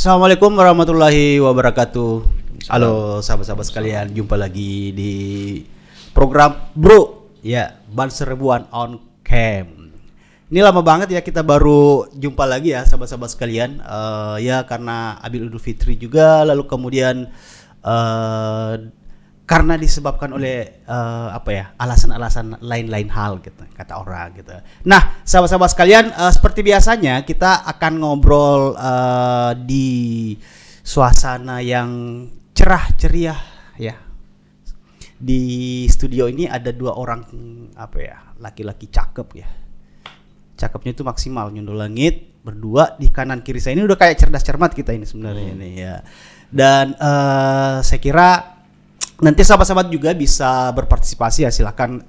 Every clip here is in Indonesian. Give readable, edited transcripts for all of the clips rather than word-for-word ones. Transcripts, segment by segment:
Assalamualaikum warahmatullahi wabarakatuh. Halo sahabat-sahabat sekalian, jumpa lagi di program BRO ya, Banser Ribuan on Cam. Ini lama banget ya, kita baru jumpa lagi ya sahabat-sahabat sekalian. Ya karena Abil Idul Fitri juga, lalu kemudian karena disebabkan oleh apa ya, alasan-alasan lain-lain hal gitu kata orang gitu. Nah, sahabat-sahabat sekalian, seperti biasanya kita akan ngobrol di suasana yang cerah ceriah ya. Di studio ini ada dua orang apa ya, laki-laki cakep ya. Cakepnya itu maksimal nyundul langit berdua di kanan kiri saya. Ini udah kayak cerdas cermat kita ini sebenarnya ini ya. Dan saya kira nanti sahabat-sahabat juga bisa berpartisipasi ya, silahkan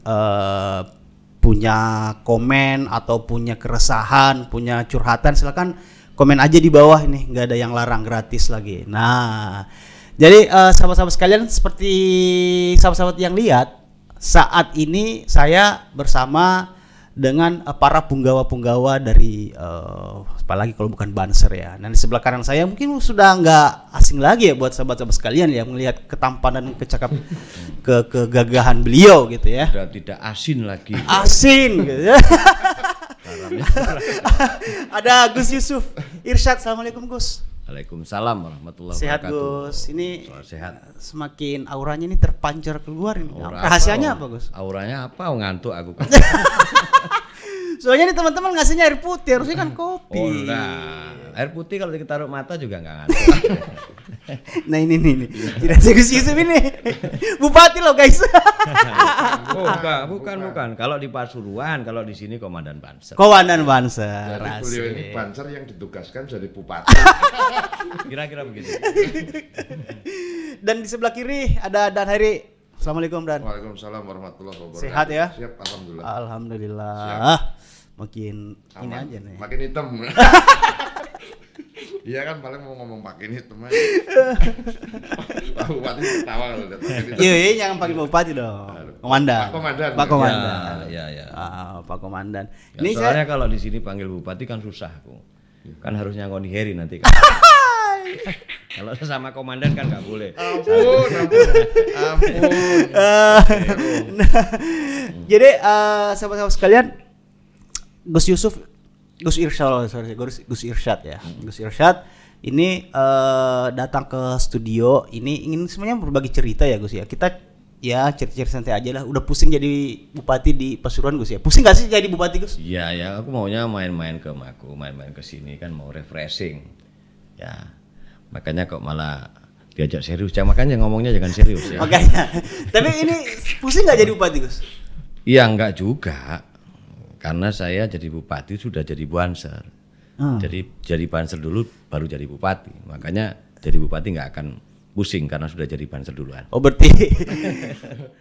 punya komen atau punya keresahan, punya curhatan, silahkan komen aja di bawah ini, nggak ada yang larang, gratis lagi. Nah, jadi sahabat-sahabat sekalian, seperti sahabat-sahabat yang lihat saat ini saya bersama dengan para punggawa-punggawa dari apalagi kalau bukan Banser ya. Nah, di sebelah kanan saya mungkin sudah nggak asing lagi ya buat sahabat-sahabat sekalian ya, melihat ketampanan, kegagahan beliau gitu ya. Sudah tidak asin lagi. Asin gitu ya. Ada Gus Yusuf Irsyad. Assalamualaikum Gus. Waalaikumsalam warahmatullahi wabarakatuh. Sehat Gus, ini sehat. Semakin auranya ini terpancar keluar ini. Rahasianya apa Gus? Auranya apa? Ngantuk aku. Soalnya nih teman-teman ngasihnya air putih, harusnya kan kopi. Oh, nah. Air putih kalau ditaruh mata juga nggak ngantuk. Nah ini tidak segus Yusuf ini. Bupati loh guys. Oh, bukan. Kalau di Pasuruan, kalau di sini Komandan Banser. Komandan Banser. Jadi beliau ini Banser yang ditugaskan jadi bupati. Kira-kira begitu. Dan di sebelah kiri ada Ndan Herry. Assalamualaikum Dan. Waalaikumsalam warahmatullahi wabarakatuh. Sehat ya? Siap, alhamdulillah. Alhamdulillah. Siap. Makin aman, ini aja nih. Makin hitam. Iya kan paling mau ngomong pakai ini teman. Pak Bupati ketawa kalau lihat pakai ini. Iya, jangan panggil Bupati dong. Komandan. Pak Komandan. Pak Komandan. Iya, iya. Pak Komandan. Ya, ini soalnya kalau di sini panggil Bupati kan susah, Bung. Kan harusnya Ndan Herry nanti kan. Kalau sama komandan kan nggak boleh. Ampun, ampun. Nah, jadi sahabat-sahabat sekalian, Gus Irsyad ya. Gus Irsyad ini datang ke studio ini ingin sebenarnya berbagi cerita ya Gus ya. Kita ya cerita-cerita santai aja lah. Udah pusing jadi bupati di Pasuruan Gus ya. Pusing gak sih jadi bupati Gus? Iya ya, aku maunya main-main ke Maku, main-main ke sini kan mau refreshing. Ya. Makanya kok malah diajak serius. Makanya ngomongnya jangan serius ya. Makanya. Tapi ini pusing nggak jadi bupati Gus? Iya nggak juga, karena saya jadi bupati sudah jadi Banser. Jadi Banser dulu baru jadi bupati. Makanya jadi bupati nggak akan pusing karena sudah jadi Banser duluan. Oh berarti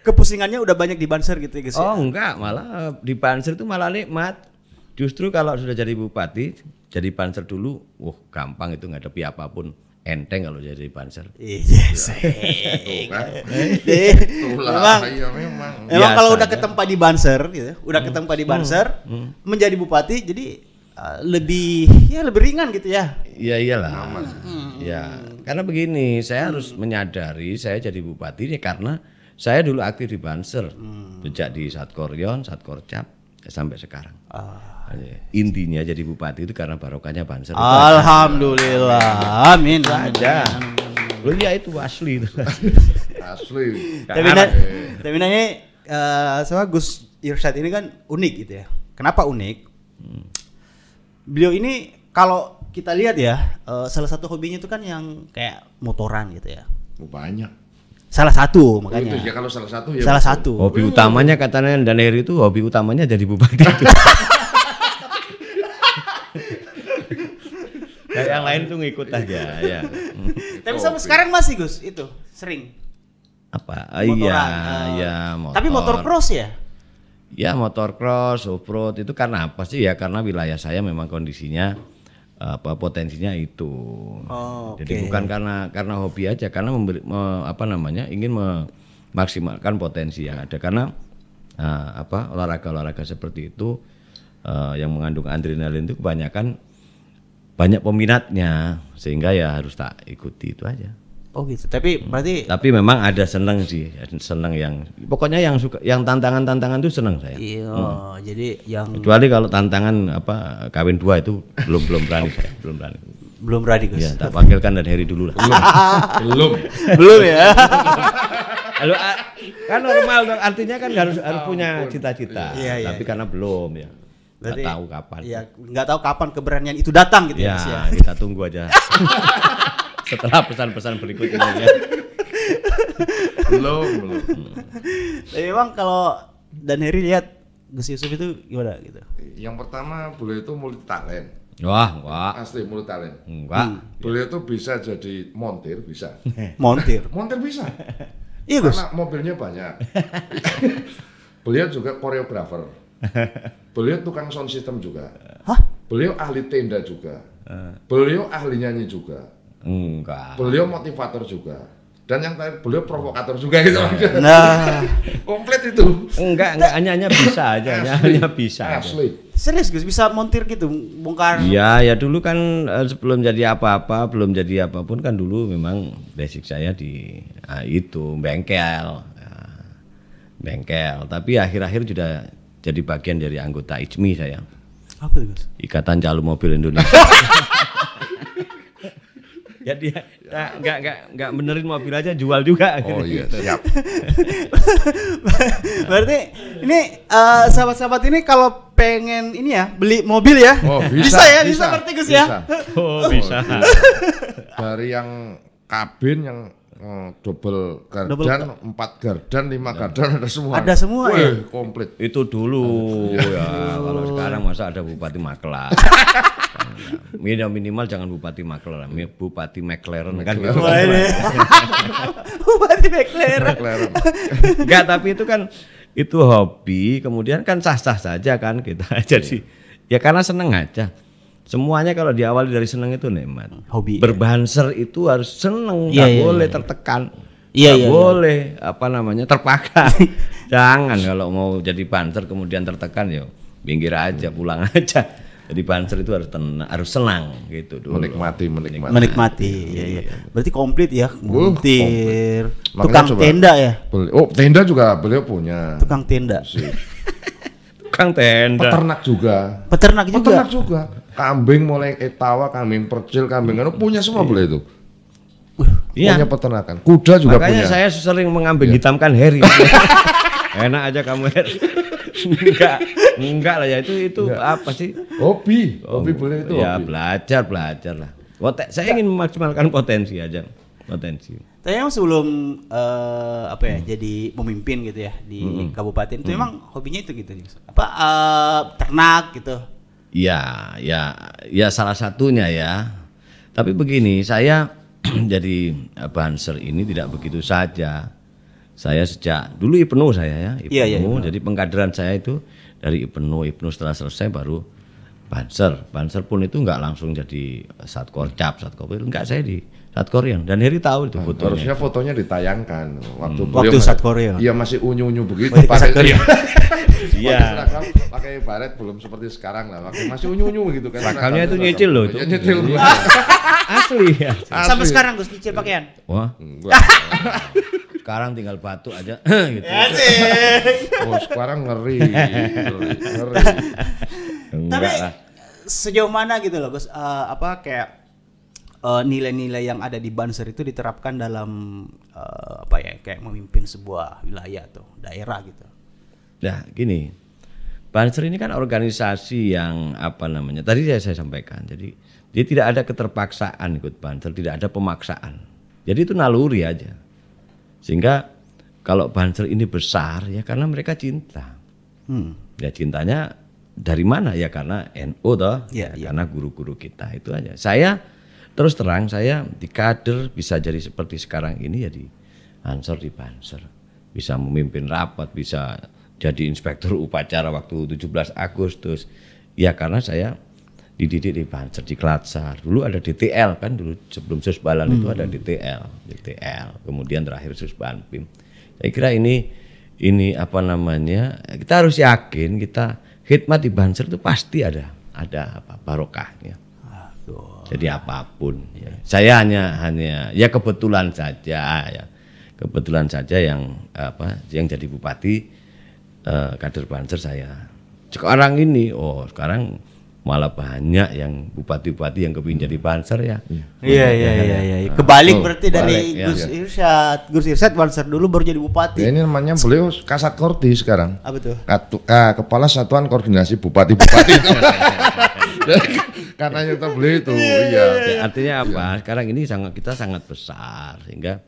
kepusingannya udah banyak di Banser gitu ya Gus? Oh enggak, malah di Banser itu malah nikmat. Justru kalau sudah jadi bupati, jadi Banser dulu, wah gampang itu ngadepi apapun. Enteng kalau jadi Banser. Iya sih. Memang kalau udah ketempa di Banser, gitu, udah ketempa di Banser, menjadi bupati jadi lebih ringan gitu ya. Iya iyalah. Ya karena begini, saya harus menyadari saya jadi bupati ya karena saya dulu aktif di Banser, sejak di Satkoryon, Satkorcab sampai sekarang. Intinya jadi bupati itu karena barokahnya Banser. Alhamdulillah, amin aja. Lu ya itu asli itu. Asli. Tapi nanya sama Gus Irsyad ini kan unik gitu ya. Kenapa unik? Beliau ini kalau kita lihat ya, salah satu hobinya itu kan yang kayak motoran gitu ya. Banyak. Salah satu makanya. Itu ya kalau salah satu ya. Salah satu. Hobi utamanya katanya Ndan Herry itu hobi utamanya jadi bupati. Ya, yang lain tuh ngikut aja ya. Tapi sampai sekarang masih Gus itu sering apa? Iya motor. Tapi motor cross ya? Ya motor cross, off-road itu karena apa sih ya? Karena wilayah saya memang kondisinya apa potensinya itu. Oh, jadi bukan karena hobi aja, karena ingin memaksimalkan potensi yang ada karena apa olahraga seperti itu yang mengandung adrenalin itu kebanyakan banyak peminatnya sehingga ya harus tak ikuti itu aja. Oh gitu. Tapi berarti tapi memang ada seneng sih, seneng yang pokoknya yang suka yang tantangan-tantangan itu seneng saya. Iya, jadi yang kecuali kalau tantangan apa kawin dua itu belum berani saya, belum berani Gus. Iya, tak panggilkan Ndan Herry dulu lah. Belum ya. Lalu, kan normal dong, artinya kan harus punya cita-cita. Iya, tapi karena belum ya. Berarti, gak tahu kapan. Iya, nggak tahu kapan keberanian itu datang gitu ya. Iya, kita tunggu aja. Setelah pesan-pesan berikutnya ya. belum. Tapi emang kalau Ndan Herry lihat Gus Yusuf itu gimana gitu? Yang pertama beliau itu multi talent. Wah. Asli multi talent. Enggak. Beliau itu bisa jadi montir, bisa. Montir bisa. Iya, Gus. Karena mobilnya banyak. Beliau juga koreografer. Beliau tukang sound system juga. Hah? Beliau ahli tenda juga. Beliau ahli nyanyi juga. Enggak. Beliau motivator juga. Dan yang terakhir beliau provokator juga gitu. Nah, komplit itu. Enggak hanya bisa aja, hanya bisa. Asli. Serius Gus bisa montir gitu, bongkar. Iya, ya dulu kan sebelum jadi apa-apa, belum jadi apapun kan dulu memang basic saya di itu bengkel. Bengkel, tapi akhir-akhir sudah jadi bagian dari anggota ICMI saya. Apa itu, Gus? Ikatan Calo Mobil Indonesia. Jadi ya, nggak benerin mobil aja, jual juga. Oh iya, siap. Berarti ini sahabat-sahabat ini kalau pengen ini ya beli mobil ya, bisa berarti Gus ya. Bisa. Dari yang kabin yang double gardan, 4 gardan, 5 gardan ada semua. Wih, ya komplit. Itu dulu ya. Kalau sekarang masa ada Bupati Magelang. Minimal jangan Bupati Magelang, Bupati McLaren kan gitu. Bupati McLaren. Enggak, tapi itu kan itu hobi, kemudian kan sah-sah saja kan kita. Jadi ya karena seneng aja. Semuanya kalau diawali dari seneng itu nikmat. Hobi. Berbanser ya. Itu harus seneng, nggak boleh tertekan. Nggak boleh apa namanya terpaksa. Jangan kalau mau jadi banser kemudian tertekan ya pinggir aja, pulang aja. Jadi banser itu harus tenang, harus senang gitu dulu. Menikmati. Iya. Berarti komplit ya, montir, tukang tenda ya. Oh, tenda juga beliau punya. Tukang tenda. Tukang tenda. Peternak juga. Kambing mulai etawa, kambing percil, kambing anu punya semua boleh itu. Punya peternakan. Kuda juga makanya punya. Makanya saya sering mengambing hitamkan Herry. Enak aja kamu Herry. enggak lah ya itu enggak. Apa sih? Hobi boleh itu. Ya hobi. belajar lah. Saya ingin memaksimalkan potensi. Tapi yang sebelum jadi pemimpin gitu ya di kabupaten itu memang hobinya itu gitu apa ternak gitu. Ya salah satunya ya. Tapi begini, saya jadi banser ini tidak begitu saja. Saya sejak dulu Ipnu saya ya, Ipnu. Jadi pengkaderan saya itu dari Ipnu setelah selesai baru banser. Banser pun itu nggak langsung jadi Satkorcab, Satkorwil, enggak, saya di Satkoryon. Ndan Herry tahu itu fotonya. Harusnya fotonya ditayangkan waktu Satkoryon. Iya masih unyu-unyu begitu. Iya. Pakai baret belum seperti sekarang lah. Masih unyu-unyu gitu kan. Sakalnya itu nyicil loh. Nyicil. Asli ya. Sampai sekarang Gus nyicil pakaian. Wah. Sekarang tinggal batuk aja gitu. Oh sekarang ngeri. Tapi sejauh mana gitu loh Gus nilai-nilai yang ada di Banser itu diterapkan dalam kayak memimpin sebuah wilayah atau daerah gitu. Nah gini, Banser ini kan organisasi yang tadi saya sampaikan, jadi dia tidak ada keterpaksaan ikut Banser, tidak ada pemaksaan, jadi itu naluri aja. Sehingga kalau Banser ini besar ya karena mereka cinta. Ya cintanya dari mana ya karena NU toh, karena guru-guru kita itu aja. Terus terang saya di kader bisa jadi seperti sekarang ini ya di Ansor, di Banser. Bisa memimpin rapat, bisa jadi inspektur upacara waktu 17 Agustus. Ya karena saya dididik di Banser, di Klatsar. Dulu ada DTL kan, dulu sebelum Susbalan itu ada DTL. Kemudian terakhir Susbanpim. Saya kira ini kita harus yakin kita khidmat di Banser itu pasti ada barokahnya. Jadi apapun, ya. Saya hanya ya kebetulan saja, ya. Kebetulan saja yang apa yang jadi bupati kader Banser saya. Sekarang ini, oh sekarang malah banyak yang bupati-bupati yang kepingin jadi Banser ya. Iya. Kebalik berarti dari Gus Irsyad. Gus Irsyad Banser dulu baru jadi bupati. Ya, ini namanya beliau Kasat Kordi sekarang. Apa tuh? Kepala Satuan Koordinasi Bupati-Bupati. Karena kita beli itu, iya. Artinya apa? Iya. Sekarang ini kita sangat besar sehingga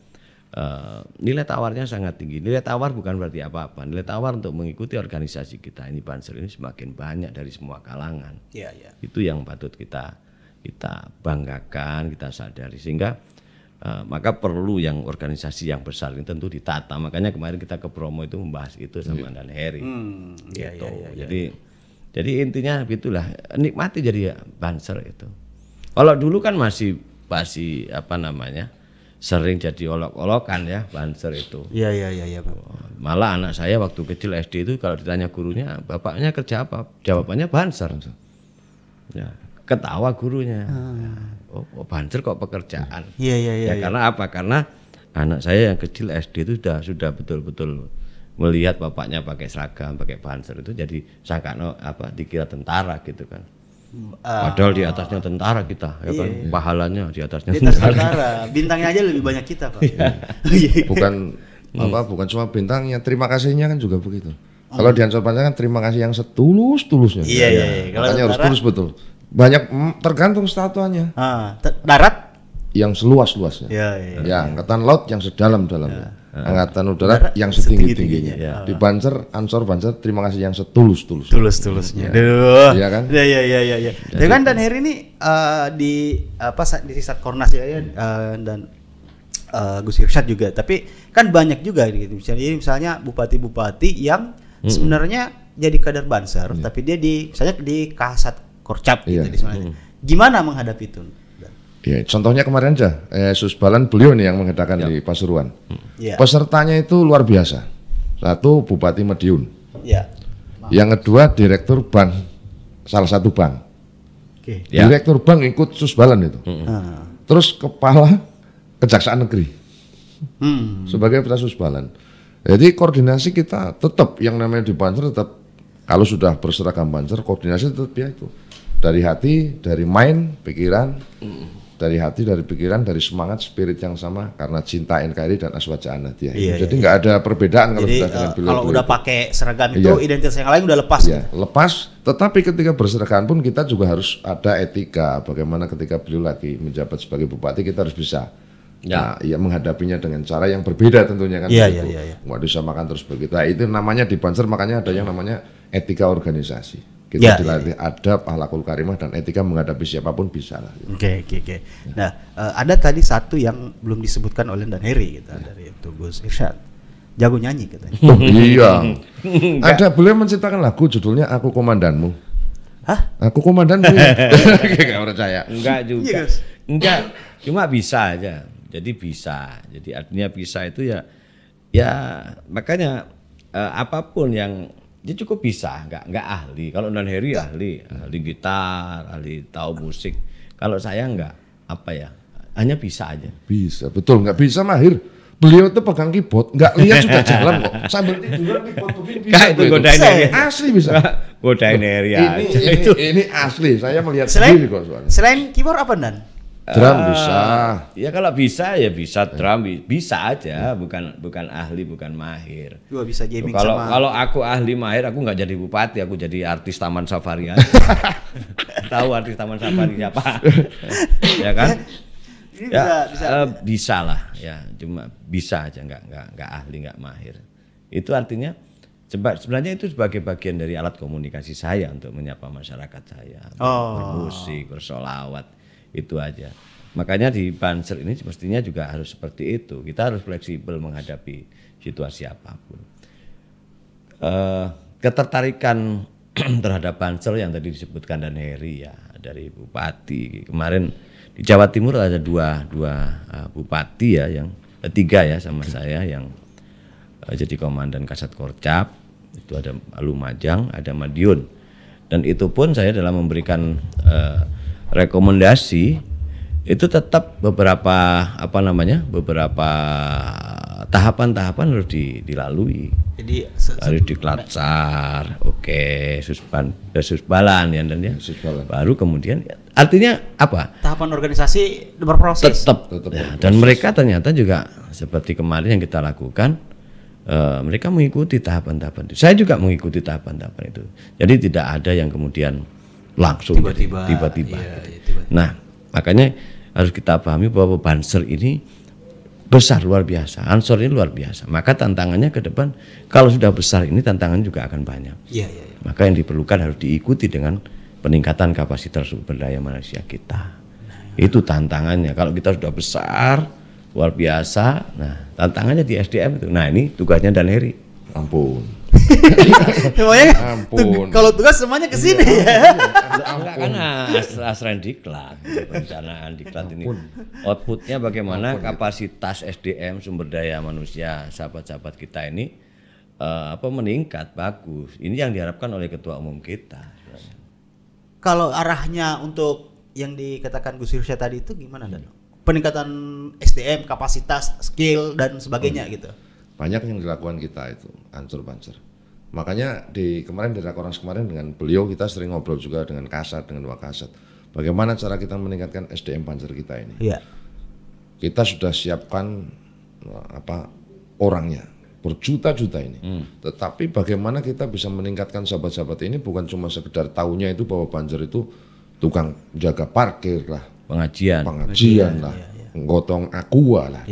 nilai tawarnya sangat tinggi. Nilai tawar bukan berarti apa-apa. Nilai tawar untuk mengikuti organisasi kita ini Banser ini semakin banyak dari semua kalangan. Iya, iya. Itu yang patut kita banggakan, kita sadari sehingga maka perlu yang organisasi yang besar ini tentu ditata. Makanya kemarin kita ke Bromo itu membahas itu sama Ndan Herry. Iya. Jadi intinya gitulah, nikmati jadi Banser itu. Kalau dulu kan masih apa namanya sering jadi olok-olokan ya Banser itu. Iya. Malah anak saya waktu kecil SD itu kalau ditanya gurunya, bapaknya kerja apa? Jawabannya Banser. Ya, ketawa gurunya. Oh, Banser kok pekerjaan. Iya. Karena apa? Karena anak saya yang kecil SD itu sudah betul-betul melihat bapaknya pakai seragam, pakai Banser itu jadi sangkano apa dikira tentara gitu kan. Padahal di atasnya tentara kita, ya kan? Iya. Pahalanya di atasnya tentara. Bintangnya aja lebih banyak kita, Pak. Bukan apa, bukan cuma bintangnya, terima kasihnya kan juga begitu. Kalau di Ansor Pancar kan terima kasih yang setulus-tulusnya. Iya. Makanya harus tulus betul. Banyak tergantung statuannya. Darat yang seluas-luasnya. Ya, angkatan laut yang sedalam-dalamnya. Angkatan udara yang setinggi-tingginya. Di Banser, Ansor Banser, terima kasih yang setulus-tulusnya. Aduh. Iya kan? Iya. Jadi kan Ndan Herry ini di Satkornas ya, dan Gus Irsyad juga. Tapi kan banyak juga gitu. Misalnya bupati-bupati yang sebenarnya jadi kader Banser, tapi dia misalnya di Kasatkorcab gitu di sana. Gimana menghadapi itu? Ya, contohnya kemarin aja, Susbalan beliau nih yang mengadakan di Pasuruan. Pesertanya itu luar biasa. Satu Bupati Madiun. Yang kedua Direktur Bank salah satu bank. Direktur bank ikut Susbalan itu. Terus Kepala Kejaksaan Negeri sebagai Kepala Susbalan. Jadi koordinasi kita tetap yang namanya di Banser tetap kalau sudah berseragam Banser koordinasi tetap ya itu. Dari hati, dari mind, pikiran, dari hati, dari pikiran, dari semangat, spirit yang sama karena cinta NKRI dan Aswaja dia. Jadi nggak ada perbedaan kalau sudah dengan beliau. Kalau udah pakai seragam itu identitas yang lain udah lepas. Lepas. Tetapi ketika berseragam pun kita juga harus ada etika. Bagaimana ketika beliau lagi menjabat sebagai bupati kita harus bisa menghadapinya dengan cara yang berbeda tentunya kan. Nggak disamakan terus begitu. Nah, itu namanya di Banser makanya ada yang namanya etika organisasi. Kita dilatih adab, akhlakul karimah dan etika menghadapi siapapun bisa lah. Oke. Nah, ada tadi satu yang belum disebutkan oleh Ndan Herry gitu, dari Gus Irsyad. Jago nyanyi katanya. Ada beliau menciptakan lagu judulnya Aku Komandanmu. Hah? Aku komandanmu. Enggak percaya. Enggak juga. Enggak, cuma bisa aja. Jadi bisa. Jadi artinya bisa itu ya makanya apapun yang dia cukup bisa, nggak ahli. Kalau Ndan Herry ahli gitar, ahli tahu musik. Kalau saya nggak apa ya, hanya bisa aja. Bisa, betul nggak bisa mahir. Beliau itu pegang keyboard, nggak lihat sudah jalan kok. Sambil tiduran keyboard bisa. Itu godain Herry. Asli bisa. Godain Herry aja. Ini asli. Saya melihat sendiri kok soalnya. Selain keyboard apa Ndan? Drum bisa. Ya kalau bisa ya bisa drum bisa aja, bukan ahli, bukan mahir. Gua bisa jamming sama. Kalau aku ahli mahir aku nggak jadi bupati, aku jadi artis Taman Safari aja. Tahu artis Taman Safari siapa? Ya kan? Ya, bisa lah ya, cuma bisa aja nggak ahli, nggak mahir. Itu artinya sebenarnya itu sebagai bagian dari alat komunikasi saya untuk menyapa masyarakat saya, bermusik, bersolawat. Itu aja. Makanya di Banser ini semestinya juga harus seperti itu. Kita harus fleksibel menghadapi situasi apapun. Ketertarikan terhadap Banser yang tadi disebutkan Ndan Herry ya, dari bupati. Kemarin di Jawa Timur ada dua bupati ya, yang tiga ya sama saya yang jadi komandan Kasatkorcab. Itu ada Lumajang, ada Madiun. Dan itu pun saya dalam memberikan rekomendasi itu tetap beberapa beberapa tahapan-tahapan harus dilalui. Jadi harus diklatsar, susbalan ya, dan ya susbalan. Baru kemudian artinya apa? Tahapan organisasi berproses. Tetap ya, berproses. Dan mereka ternyata juga seperti kemarin yang kita lakukan, mereka mengikuti tahapan-tahapan itu. Saya juga mengikuti tahapan-tahapan itu. Jadi tidak ada yang kemudian langsung tiba-tiba. Iya, gitu. Nah, makanya harus kita pahami bahwa Banser ini besar, luar biasa. Ansor ini luar biasa. Maka tantangannya ke depan, kalau sudah besar ini tantangannya juga akan banyak. Ya. Maka yang diperlukan harus diikuti dengan peningkatan kapasitas sumber daya manusia kita. Nah, itu tantangannya. Kalau kita sudah besar, luar biasa, nah tantangannya di SDM itu. Nah, ini tugasnya Ndan Herry. Ampun. Kalau tugas semuanya ke sini ya. Karena Asrendiklat, perencanaan diklat ini outputnya bagaimana, kapasitas SDM sumber daya manusia sahabat-sahabat kita ini meningkat bagus. Ini yang diharapkan oleh ketua umum kita. Kalau arahnya untuk yang dikatakan Gus Irsyad tadi itu gimana, Dan? Peningkatan SDM, kapasitas, skill dan sebagainya gitu. Banyak yang dilakukan kita itu Ansor-Banser. Makanya kemarin di RAKORNAS kemarin dengan beliau kita sering ngobrol juga dengan Kasat, dengan Wakasat. Bagaimana cara kita meningkatkan SDM Banser kita ini? Iya. Kita sudah siapkan orangnya berjuta-juta ini. Tetapi bagaimana kita bisa meningkatkan sahabat-sahabat ini bukan cuma sekedar tahunya itu bahwa Banser itu tukang jaga parkir lah, pengajian lah, nggotong aqua lah,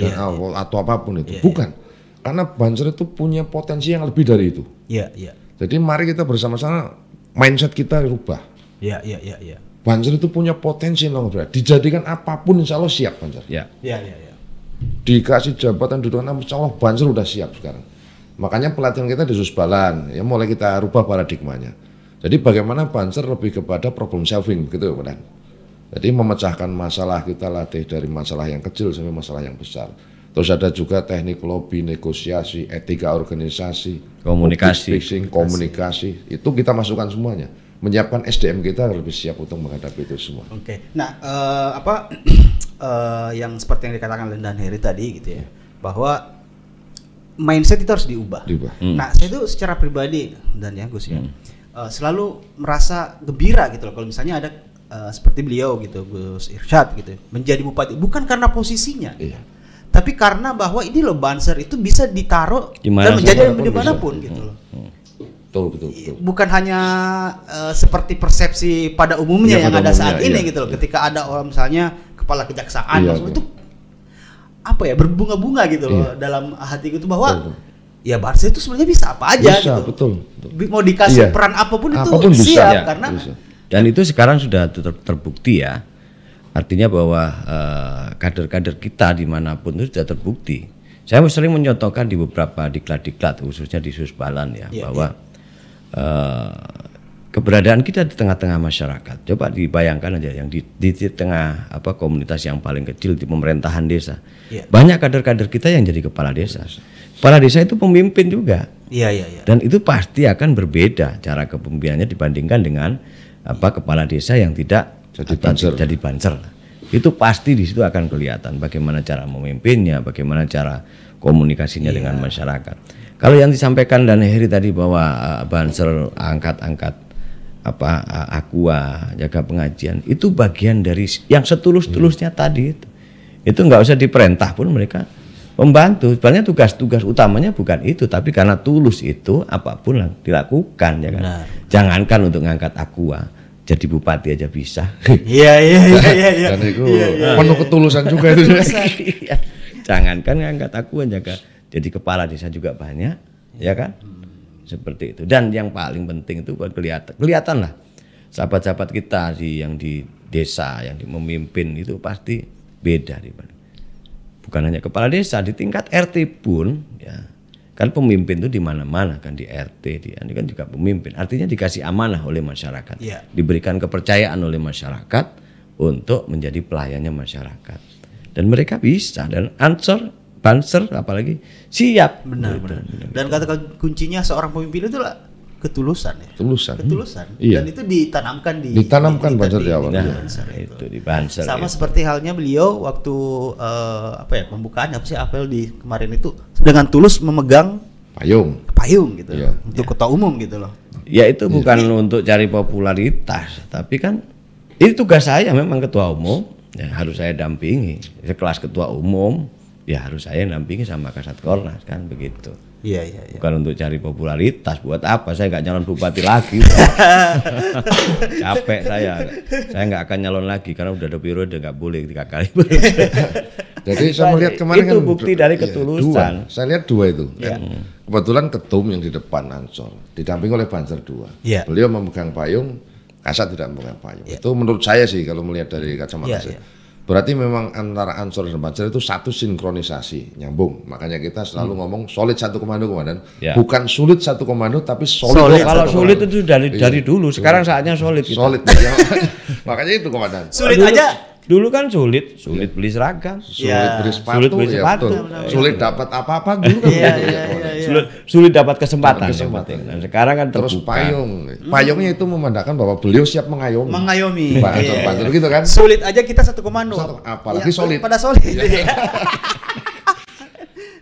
atau apapun itu. Bukan. Karena Banser itu punya potensi yang lebih dari itu. Iya. Jadi mari kita bersama-sama mindset kita rubah. Iya. Banser itu punya potensi yang luar biasa. Dijadikan apapun insya Allah siap Banser. Iya. Dikasih jabatan dudukan insya Allah Banser udah siap sekarang. Makanya pelatihan kita di Susbalan ya mulai kita rubah paradigmanya. Jadi bagaimana Banser lebih kepada problem solving begitu ya. Jadi memecahkan masalah kita latih dari masalah yang kecil sampai masalah yang besar. Terus ada juga teknik lobby, negosiasi, etika organisasi, komunikasi. Itu kita masukkan semuanya. Menyiapkan SDM kita lebih siap untuk menghadapi itu semua. Oke. Nah, yang seperti yang dikatakan Ndan Herry tadi gitu ya, bahwa mindset itu harus diubah. Nah, saya itu secara pribadi dan ya Gus ya, selalu merasa gembira gitu loh kalau misalnya ada seperti beliau gitu, Gus Irsyad gitu, menjadi bupati bukan karena posisinya. Iya. Tapi karena bahwa ini loh Banser itu bisa ditaruh dan menjadi dimanapun gitu loh. Betul. Bukan hanya seperti persepsi pada umumnya yang ada saat ini gitu loh. Ketika ada orang misalnya kepala kejaksaan itu berbunga-bunga gitu loh dalam hatiku itu bahwa ya Banser itu sebenarnya bisa apa aja gitu. Betul. Mau dikasih peran apapun itu siap karena dan itu sekarang sudah terbukti ya. Artinya bahwa kader-kader kita dimanapun itu sudah terbukti. Saya sering mencontohkan di beberapa diklat-diklat khususnya di Susbalan ya, bahwa keberadaan kita di tengah-tengah masyarakat. Coba dibayangkan aja yang di tengah komunitas yang paling kecil di pemerintahan desa. Banyak kader-kader kita yang jadi kepala desa. Kepala desa itu pemimpin juga. Dan itu pasti akan berbeda cara kepemimpinannya dibandingkan dengan kepala desa yang tidak jadi Banser. Itu pasti di situ akan kelihatan bagaimana cara memimpinnya, bagaimana cara komunikasinya dengan masyarakat. Kalau yang disampaikan Ndan Herry tadi bahwa Banser angkat aqua, jaga pengajian, itu bagian dari yang setulus-tulusnya tadi itu. Itu nggak usah diperintah pun mereka membantu. Sebenarnya tugas-tugas utamanya bukan itu, tapi karena tulus itu apapun yang dilakukan ya kan. Benar. Jangankan untuk ngangkat aqua, jadi bupati aja bisa. Iya. Dan itu penuh ketulusan juga itu. Jangankan ngangkat aku aja jadi kepala desa juga banyak, ya kan? Seperti itu. Dan yang paling penting itu kelihatan lah sahabat-sahabat kita yang di desa yang memimpin itu pasti beda dibanding. Bukan hanya kepala desa, di tingkat RT pun ya. Kan pemimpin itu di mana-mana kan di RT, ini kan juga pemimpin. Artinya dikasih amanah oleh masyarakat, diberikan kepercayaan oleh masyarakat untuk menjadi pelayannya masyarakat. Dan mereka bisa dan Ansor, Banser apalagi siap. Benar. Dan kata kuncinya seorang pemimpin itu lah ketulusan ya. Ketulusan. Iya. Dan itu ditanamkan di Banser di awal. Nah, itu di Banser. Sama ya. Seperti halnya beliau waktu pembukaan apa sih apel di kemarin itu dengan tulus memegang payung gitu iya. Loh, untuk ketua umum gitu loh. Ya itu bukan untuk cari popularitas, tapi kan ini tugas saya memang ketua umum, ya harus saya dampingi. Sekelas ketua umum ya harus saya dampingi sama Kasatkornas kan begitu. Iya, iya, iya. Bukan untuk cari popularitas. Buat apa saya nggak nyalon bupati lagi? Capek saya nggak akan nyalon lagi karena udah ada periode nggak boleh 3 kali. Jadi saya melihat kemarin itu kan bukti dari ketulusan. Dua. Saya lihat dua itu. Ya. Kan? Kebetulan ketum yang di depan Ansor didampingi oleh Banser 2. Ya. Beliau memegang payung, Kasat tidak memegang payung. Ya. Itu menurut saya sih kalau melihat dari kacamata saya. Ya. Berarti memang antara Ansor dan Banser itu satu sinkronisasi, nyambung. Makanya kita selalu ngomong solid satu komando, komandan. Ya. Bukan sulit satu komando, tapi solid. Kalau sulit itu dari dulu. Sekarang saatnya solid. Solid. Ya. Makanya itu komandan. Sulit aja. Dulu kan sulit beli seragam, sulit beli sepatu, ya, sulit dapat apa-apa dulu kan, sulit dapat kesempatan. Nah, sekarang kan terbuka. Terus payungnya itu memandangkan bahwa beliau siap mengayomi, gitu kan. Sulit aja kita satu komando, apalagi solid. Pada solid.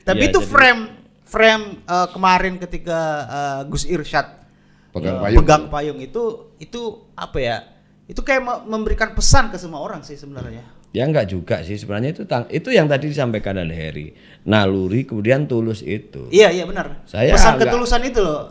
Tapi itu frame kemarin ketika Gus Irsyad pegang payung itu apa ya? Itu kayak memberikan pesan ke semua orang sih sebenarnya. Ya enggak juga sih sebenarnya itu yang tadi disampaikan Ndan Herry. Naluri kemudian tulus itu. Iya benar. Saya pesan ketulusan itu loh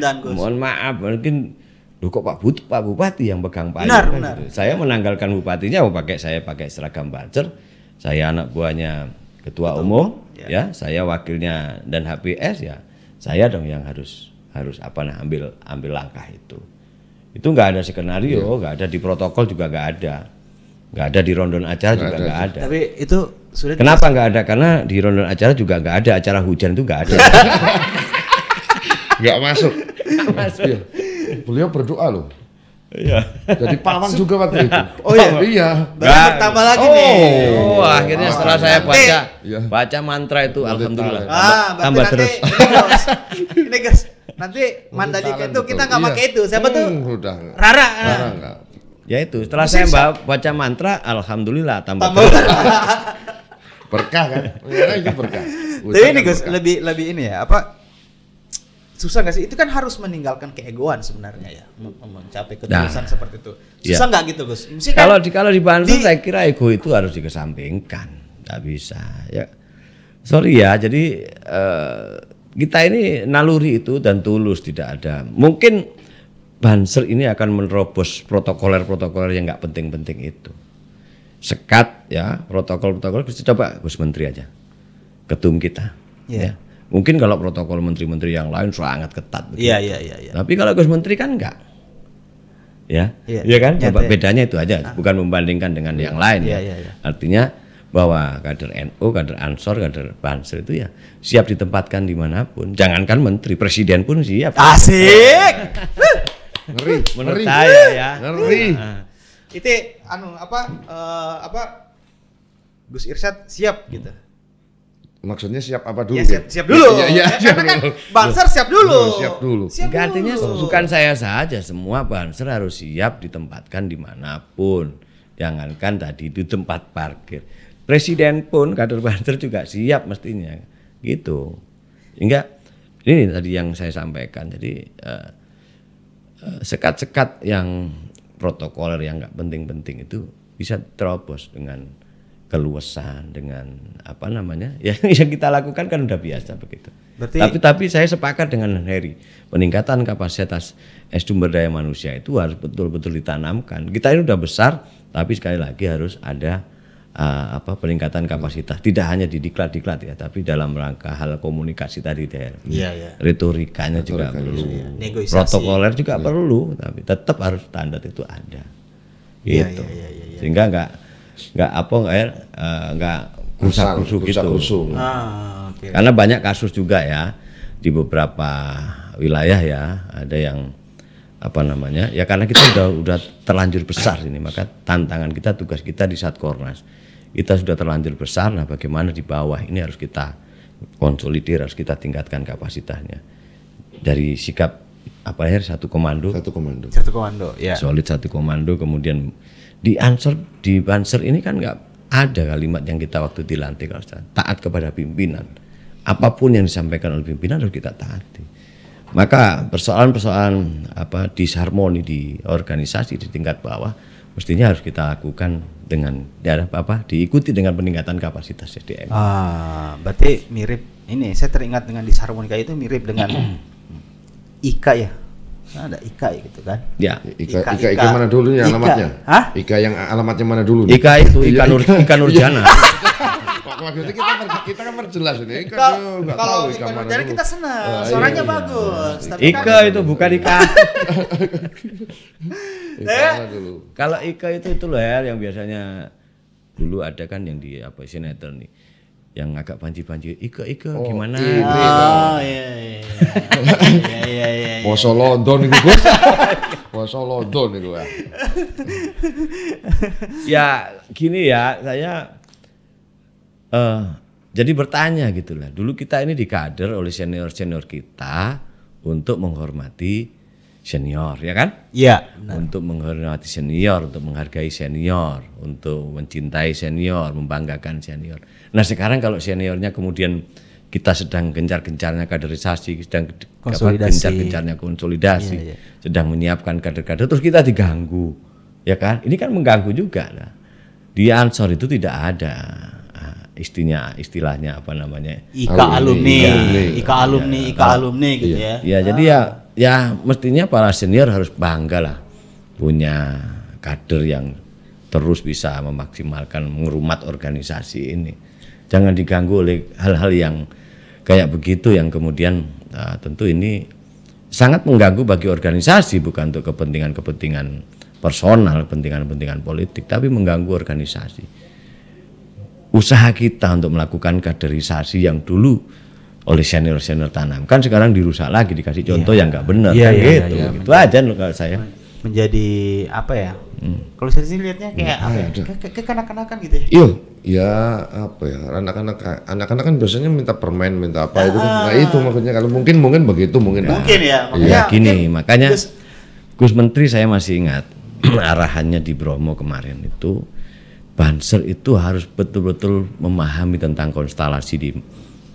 Ndan Gus. Mohon maaf mungkin kok Pak Bupati yang pegang payung. Benar. Gitu. Saya menanggalkan bupatinya saya pakai seragam Banser. Saya anak buahnya ketua umum ya, saya wakilnya dan HPS ya. Saya dong yang harus ambil langkah itu. Itu nggak ada skenario, nggak ada di protokol juga nggak ada di rondon acara juga nggak ada. Tapi itu sulit. Kenapa nggak ada? Karena di rondon acara juga nggak ada, acara hujan itu nggak ada. Nggak masuk. Ya. Beliau berdoa loh. Iya. Jadi pawang juga waktu itu. Oh iya. Bertambah lagi nih. Oh akhirnya setelah saya baca mantra itu, alhamdulillah. Tambah terus. Ini guys. Nanti mandalika itu kita nggak pakai itu. Siapa tuh? Rara. Ya itu. Setelah saya baca mantra, alhamdulillah tambah. Berkah kan? Itu berkah. Tapi ini Gus lebih ini ya apa? Susah nggak sih? Itu kan harus meninggalkan keegoan sebenarnya ya, mencapai ketulusan seperti itu. Susah nggak gitu Gus? Kalau di Banser saya kira ego itu harus dikesampingkan. Nggak bisa. Ya, sorry ya. Jadi kita ini naluri itu dan tulus tidak ada. Mungkin Banser ini akan menerobos protokoler yang nggak penting-penting itu. Sekat ya protokol. Kita coba Gus Menteri aja, ketum kita. Ya. Mungkin kalau protokol menteri-menteri yang lain sangat ketat. Iya. Tapi kalau Gus Menteri kan nggak. Iya kan? Coba bedanya itu aja. Bukan membandingkan dengan yang lain. Iya. Artinya bahwa kader NU, kader Ansor, kader Banser itu ya siap ditempatkan dimanapun. Jangankan menteri, presiden pun siap. Asik. Ngeri. Itu Gus Irsyad siap gitu. Maksudnya siap apa dulu? Siap dulu. Karena kan Banser siap dulu. Artinya bukan saya saja, semua Banser harus siap ditempatkan dimanapun. Jangankan tadi di tempat parkir. Presiden pun kader Banser juga siap mestinya gitu. Sehingga ini tadi yang saya sampaikan. Jadi sekat-sekat yang protokoler yang nggak penting-penting itu bisa terobos dengan keluasan, dengan apa namanya yang kita lakukan kan udah biasa begitu. Berarti, tapi saya sepakat dengan Herry. Peningkatan kapasitas sumber daya manusia itu harus betul-betul ditanamkan. Kita ini udah besar, tapi sekali lagi harus ada peningkatan kapasitas tidak hanya di diklat ya, tapi dalam rangka hal komunikasi tadi retorikanya juga perlu, protokoler juga perlu, tapi tetap harus standar itu ada gitu. Sehingga nggak rusak-rusuk gitu. Karena banyak kasus juga ya di beberapa wilayah ya, ada yang karena kita sudah terlanjur besar ini, maka tantangan kita, tugas kita di Satkornas, kita sudah terlanjur besar. Nah, bagaimana di bawah ini harus kita konsolidir, harus kita tingkatkan kapasitasnya. Dari sikap apa ya, satu komando ya, solid satu komando. Kemudian di Ansor, di Banser ini kan nggak ada kalimat yang kita waktu dilantik harus taat kepada pimpinan, apapun yang disampaikan oleh pimpinan harus kita taati. Maka persoalan-persoalan apa disharmoni di organisasi di tingkat bawah mestinya harus kita lakukan dengan diikuti dengan peningkatan kapasitas SDM. Ah, berarti mirip ini, saya teringat dengan disharmonika itu mirip dengan IKA ya, ada IKA gitu kan? Ya. IKA mana dulu ya alamatnya? Hah? IKA yang alamatnya mana dulu? IKA itu IKA Nurjana. Waktu itu kita kan perjelas ini. Kalau IKA Nurjana kita senang, suaranya bagus. IKA itu bukan IKA. Kalau IKA itu loh ya, yang biasanya dulu ada kan yang di apa sinetron nih, yang agak panji-panji, Ika gimana? Oh iya. Poso London itu Gus. Poso London itu ya. Ya gini ya, saya jadi bertanya gitulah. Dulu kita ini dikader oleh senior-senior kita untuk menghormati senior, ya kan? Iya. Untuk menghormati senior, untuk menghargai senior, untuk mencintai senior, membanggakan senior. Nah sekarang kalau seniornya kemudian kita sedang gencar-gencarnya kaderisasi, sedang gencar-gencarnya konsolidasi, iya. Sedang menyiapkan kader-kader, terus kita diganggu, ya kan? Ini kan mengganggu juga. Nah, di Ansor itu tidak ada istilahnya apa namanya? IKA alumni gitu ya. Ya jadi ya mestinya para senior harus bangga lah punya kader yang terus bisa memaksimalkan mengerumat organisasi ini. Jangan diganggu oleh hal-hal yang kayak begitu yang kemudian tentu ini sangat mengganggu bagi organisasi, bukan untuk kepentingan-kepentingan personal, kepentingan-kepentingan politik, tapi mengganggu organisasi. Usaha kita untuk melakukan kaderisasi yang dulu oleh senior-senior tanamkan sekarang dirusak lagi, dikasih contoh yang nggak benar gitu aja loh kalau saya. Menjadi apa ya? Kalau saya sih lihatnya kayak kekanak-kanakan gitu ya. Iya. Ya apa ya, anak-anak kan biasanya minta permen, minta apa itu kan, nah itu maksudnya kalau mungkin mungkin ya, makanya Gus Menteri, saya masih ingat arahannya di Bromo kemarin itu, Banser itu harus betul-betul memahami tentang konstelasi di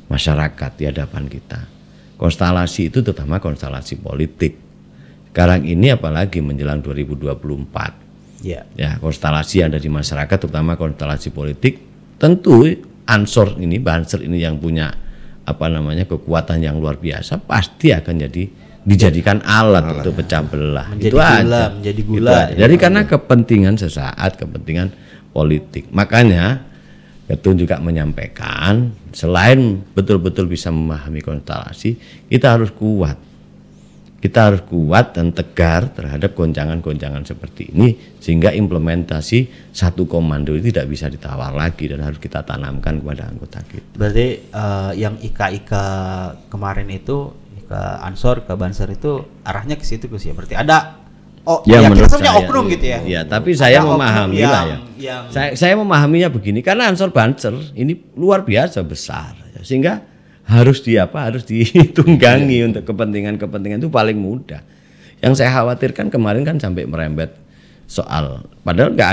masyarakat di hadapan kita. Konstelasi itu terutama konstelasi politik. Sekarang ini apalagi menjelang 2024. Ya, konstelasi yang ada di masyarakat, terutama konstelasi politik, tentu Ansor ini, Banser ini yang punya apa namanya kekuatan yang luar biasa, pasti akan dijadikan alat untuk pecah belah. Menjadi gula. Jadi karena kepentingan sesaat, kepentingan politik. Makanya Ketun juga menyampaikan, selain betul-betul bisa memahami konstelasi, kita harus kuat dan tegar terhadap goncangan-goncangan seperti ini, sehingga implementasi satu komando itu tidak bisa ditawar lagi dan harus kita tanamkan kepada anggota kita. Berarti yang IKA kemarin itu, ke Ansor, ke Banser itu arahnya ke situ Gus ya. Berarti ada menurut saya oknum gitu ya. Ya, tapi saya memahami lah ya. Saya memahaminya begini, karena Ansor Banser ini luar biasa besar ya, sehingga harus ditunggangi untuk kepentingan itu paling mudah. Yang saya khawatirkan kemarin kan sampai merembet soal, padahal nggak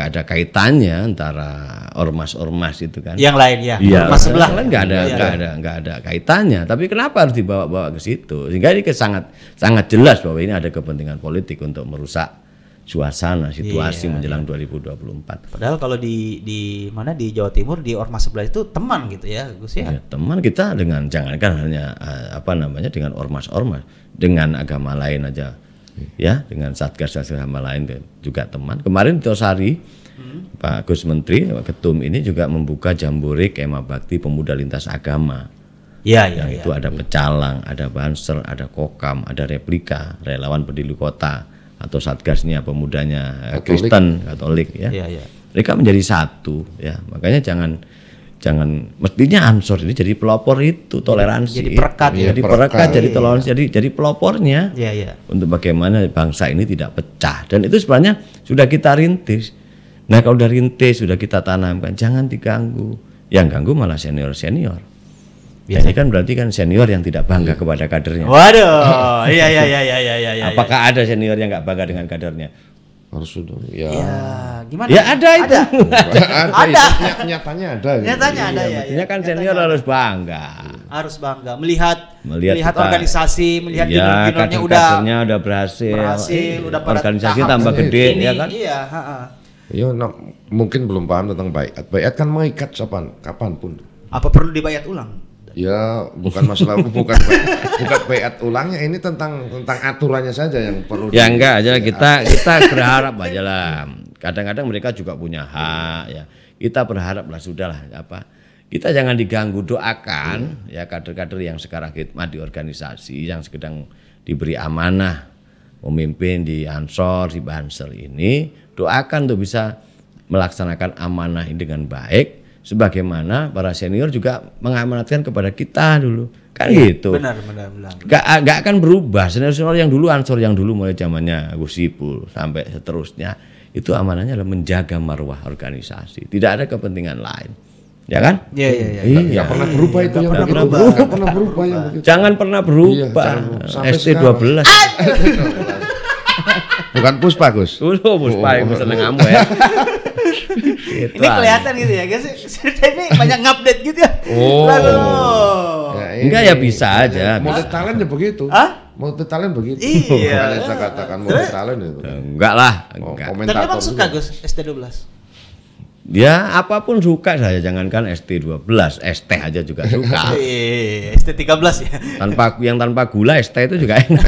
ada kaitannya antara ormas itu kan. Yang lain ya. Ormas sebelah kan nggak ada kaitannya. Tapi kenapa harus dibawa-bawa ke situ? Sehingga ini sangat jelas bahwa ini ada kepentingan politik untuk merusak suasana situasi menjelang 2024. Padahal kalau di Jawa Timur di ormas sebelah itu teman gitu ya Gus ya. Teman kita dengan jangankan hanya dengan ormas-ormas, dengan agama lain aja ya, dengan satgas agama lain juga teman. Kemarin Tosari Pak Gus Menteri, Pak Ketum ini juga membuka jambore Kemah Bakti Pemuda Lintas Agama. Yang itu ada Pecalang, ada Banser, ada Kokam, ada Replika, Relawan Peduli Kota, atau satgasnya pemudanya Katolik. Kristen Katolik ya. Mereka menjadi satu ya, makanya jangan mestinya Ansor ini jadi pelopor itu, toleransi jadi perekat, jadi pelopornya untuk bagaimana bangsa ini tidak pecah. Dan itu sebenarnya sudah kita rintis. Nah kalau sudah rintis, sudah kita tanamkan, jangan diganggu. Yang ganggu malah senior-senior biasanya. Ini kan berarti kan senior yang tidak bangga kepada kadernya. Waduh, iya. Apakah ada senior yang nggak bangga dengan kadernya? Harus sudah. Ya, gimana? Ya ada itu. Ada. Nyatanya ada. Nyatanya ada ya. Artinya kan senior harus bangga. Harus bangga melihat organisasi, melihat kinerjanya udah berhasil, udah organisasi tambah gede ya kan? Iya. Ya, mungkin belum paham tentang baiat. Baiat kan mengikat kapanpun. Apa perlu dibaiat ulang? Ya, bukan masalah bukan baiat ulangnya, ini tentang aturannya saja yang perlu. Ya enggak aja kita berharap aja lah. Kadang-kadang mereka juga punya hak ya. Kita berharap lah sudahlah kita jangan diganggu, doakan ya kader-kader yang sekarang khidmat di organisasi yang sedang diberi amanah memimpin di Ansor, di Banser ini. Doakan untuk bisa melaksanakan amanah ini dengan baik, sebagaimana para senior juga mengamanatkan kepada kita dulu, kan ya, gitu. Benar. Gak akan berubah. Senior yang dulu, Ansor yang dulu mulai zamannya Gus Ipnu sampai seterusnya, itu amanahnya adalah menjaga marwah organisasi. Tidak ada kepentingan lain, ya kan? Iya. Pernah berubah itu. Pernah berubah. Jangan pernah berubah. ST12. Bukan Puspa, Gus. Puspa yang seneng kamu ya. Ini kelihatan gitu ya, guys. Ini banyak ngupdate gitu ya. Enggak ya, bisa aja. Mau talentnya begitu. Mau talent begitu. Iya. Saya katakan mau talent itu. Enggak lah. Tapi emang suka, Gus, ST12. Ya apapun suka saya, jangankan ST12, ST aja juga suka. ST13 ya. Tanpa gula ST itu juga enak.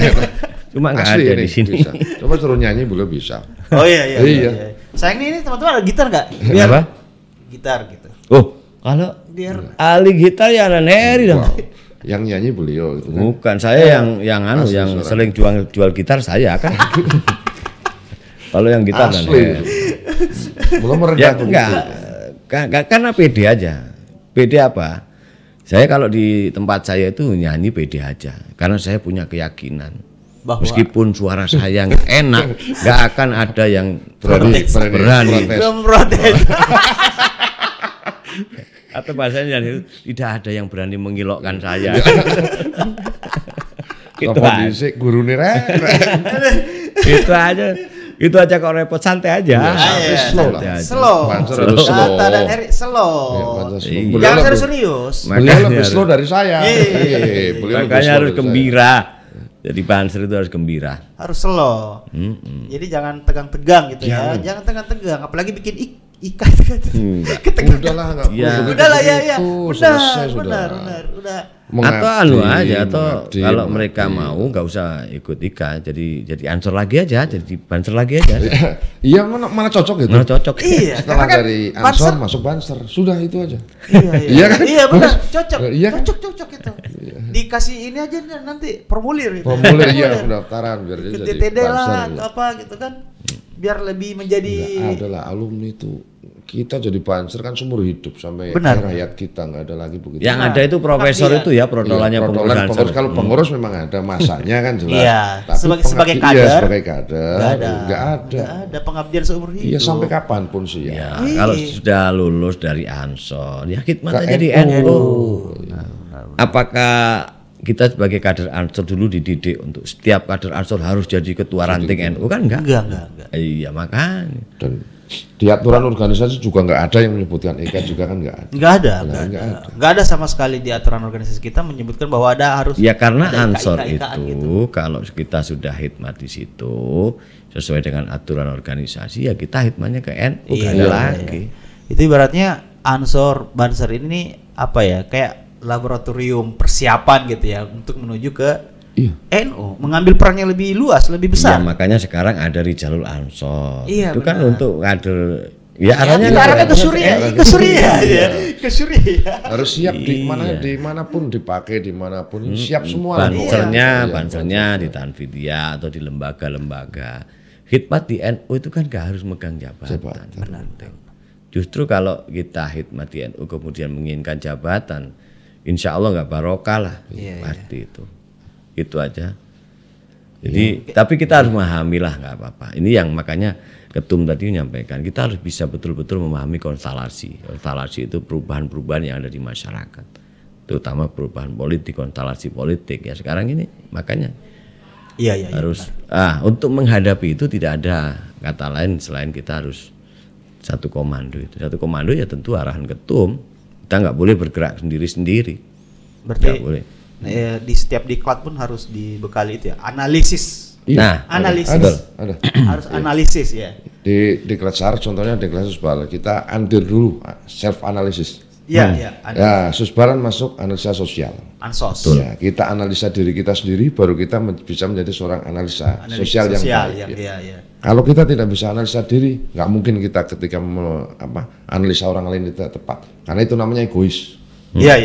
Cuma nggak ada di sini. Coba suruh nyanyi belum bisa. Oh iya. Sayang nih, ini teman-teman ada gitar nggak? Biar apa? Gitar gitu. Oh kalau biar ahli gitar ya Ndan Herry dong. Yang nyanyi beliau. Bukan saya yang sering jual gitar saya kan. Kalau yang gitar kan. Belum meredah tuh. Enggak, karena pede aja. Pede apa? Saya kalau di tempat saya itu nyanyi pede aja, karena saya punya keyakinan. Bahwa meskipun suara saya nggak enak, nggak akan ada yang berani protes. Atau bahasanya tidak ada yang berani mengilokkan saya. Itu aja kalau repot, santai aja. Slow. Ndan Herry slow. Jangan serius. Beliau lebih slow dari saya. Makanya harus gembira. Jadi Banser itu harus gembira, harus slow. Jadi jangan tegang-tegang gitu ya. Jangan tegang-tegang, apalagi bikin ikat. Udahlah, ya. Benar. Atau kalau mereka mau nggak usah ikut ikat, jadi Ansor lagi aja, jadi Banser lagi aja. Iya, malah cocok gitu. Malah cocok. Iya. Setelah dari Ansor masuk Banser, sudah itu aja. Iya kan? Iya benar, cocok itu. Dikasih ini aja nanti permulir gitu. Permulir ya, pendaftaran biar jadi DTL lah apa gitu kan. Biar lebih menjadi. Enggak ada lah, alumni itu kita jadi Banser kan seumur hidup sampai rakyat kita, nggak ada lagi begitu. Yang ada itu profesor itu ya, protolannya pengurus. Kalau pengurus memang ada masanya kan jelas. Iya. Sebagai kader. Iya, sebagai kader. Nggak ada. Ada pengabdian seumur hidup. Iya, sampai kapanpun sih ya. Kalau sudah lulus dari Ansor, ya khidmatnya jadi NU. Apakah kita sebagai kader Ansor dulu dididik untuk setiap kader Ansor harus jadi ketua ranting NU? Kan enggak. Iya, makanya. Dan di aturan organisasi juga enggak ada yang menyebutkan IKA juga kan enggak ada. Enggak ada sama sekali di aturan organisasi kita menyebutkan bahwa ada harus. Ya karena Ansor itu kalau kita sudah khidmat di situ sesuai dengan aturan organisasi ya kita khidmatnya ke NU enggak lagi. Itu ibaratnya Ansor Banser ini apa ya? Kayak laboratorium persiapan gitu ya untuk menuju ke NU, mengambil peran yang lebih luas, lebih besar. Ya, makanya sekarang ada Rijalul Ansor. Iya, itu benar. Kan untuk kader ya arahnya ke Suriah. Harus siap dimanapun dipakai, dimanapun siap semua. Bansernya di Tanfidyah atau di lembaga-lembaga. Khidmat di NU itu kan gak harus megang jabatan. Justru kalau kita khidmat di NU kemudian menginginkan jabatan, insya Allah nggak barokah lah, pasti itu aja. Jadi tapi kita harus memahami lah, nggak apa-apa. Ini yang makanya ketum tadi menyampaikan kita harus bisa betul-betul memahami konstelasi. Konstelasi itu perubahan-perubahan yang ada di masyarakat. Itu terutama perubahan politik, konstelasi politik ya sekarang ini, makanya harus untuk menghadapi itu tidak ada kata lain selain kita harus satu komando. Itu satu komando ya tentu arahan ketum, kita nggak boleh bergerak sendiri-sendiri. Berarti nggak boleh. Di setiap diklat pun harus dibekali itu ya, analisis. Nah, analisis ada. Harus analisis ya. Di diklat SAR contohnya diklat Susbalan kita andir dulu self analisis. Ya, Susbalan masuk analisa sosial. Ansos. Ya, kita analisa diri kita sendiri baru kita bisa menjadi seorang analisa sosial yang baik. Ya. Kalau kita tidak bisa analisa diri, nggak mungkin kita ketika analisa orang lain itu tepat. Karena itu namanya egois. Iya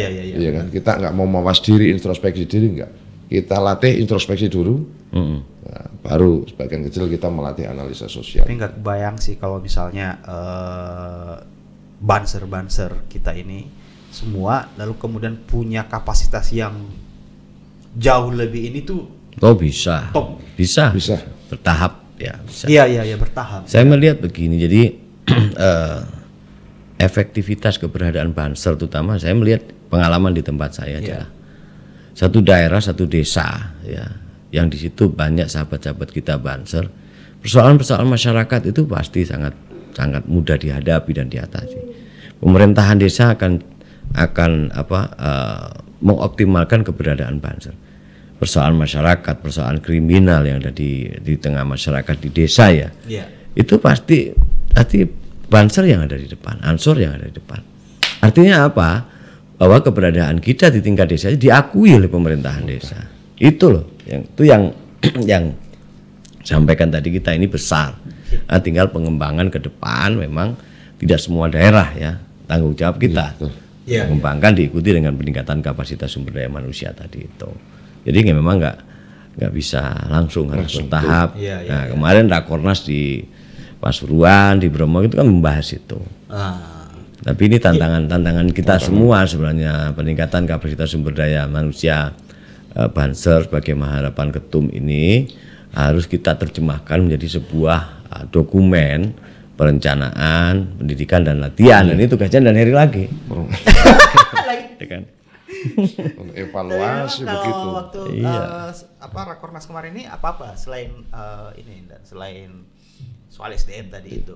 kan, kita nggak mau mawas diri, introspeksi diri nggak. Kita latih introspeksi dulu, nah, baru sebagian kecil kita melatih analisa sosial. Tapi nggak kebayang sih kalau misalnya banser-banser kita ini semua, lalu kemudian punya kapasitas yang jauh lebih ini tuh. Oh bisa. Top. Bisa. Bertahap ya. Iya bertahap. Saya melihat begini, jadi. Efektivitas keberadaan Banser terutama saya melihat pengalaman di tempat saya adalah satu daerah, satu desa ya, yang di situ banyak sahabat-sahabat kita Banser, persoalan-persoalan masyarakat itu pasti sangat mudah dihadapi dan diatasi. Pemerintahan desa akan mengoptimalkan keberadaan Banser. Persoalan masyarakat, persoalan kriminal yang ada di tengah masyarakat di desa ya, itu pasti Banser yang ada di depan, Ansor yang ada di depan. Artinya apa? Bahwa keberadaan kita di tingkat desa diakui oleh pemerintahan desa. Itu loh, yang sampaikan tadi, kita ini besar. Nah, tinggal pengembangan ke depan, memang tidak semua daerah ya tanggung jawab kita. Mengembangkan diikuti dengan peningkatan kapasitas sumber daya manusia tadi itu. Jadi memang nggak bisa langsung, harus bertahap. Kemarin Rakornas di Pasuruan, di Bromo itu kan membahas itu. Tapi ini tantangan kita semua sebenarnya, peningkatan kapasitas sumber daya manusia Banser sebagai harapan ketum ini harus kita terjemahkan menjadi sebuah dokumen perencanaan, pendidikan dan latihan. Dan ini tugasnya Ndan Herry lagi. Evaluasi begitu. Waktu Rakornas kemarin ini apa selain ini dan selain soal SDM tadi itu,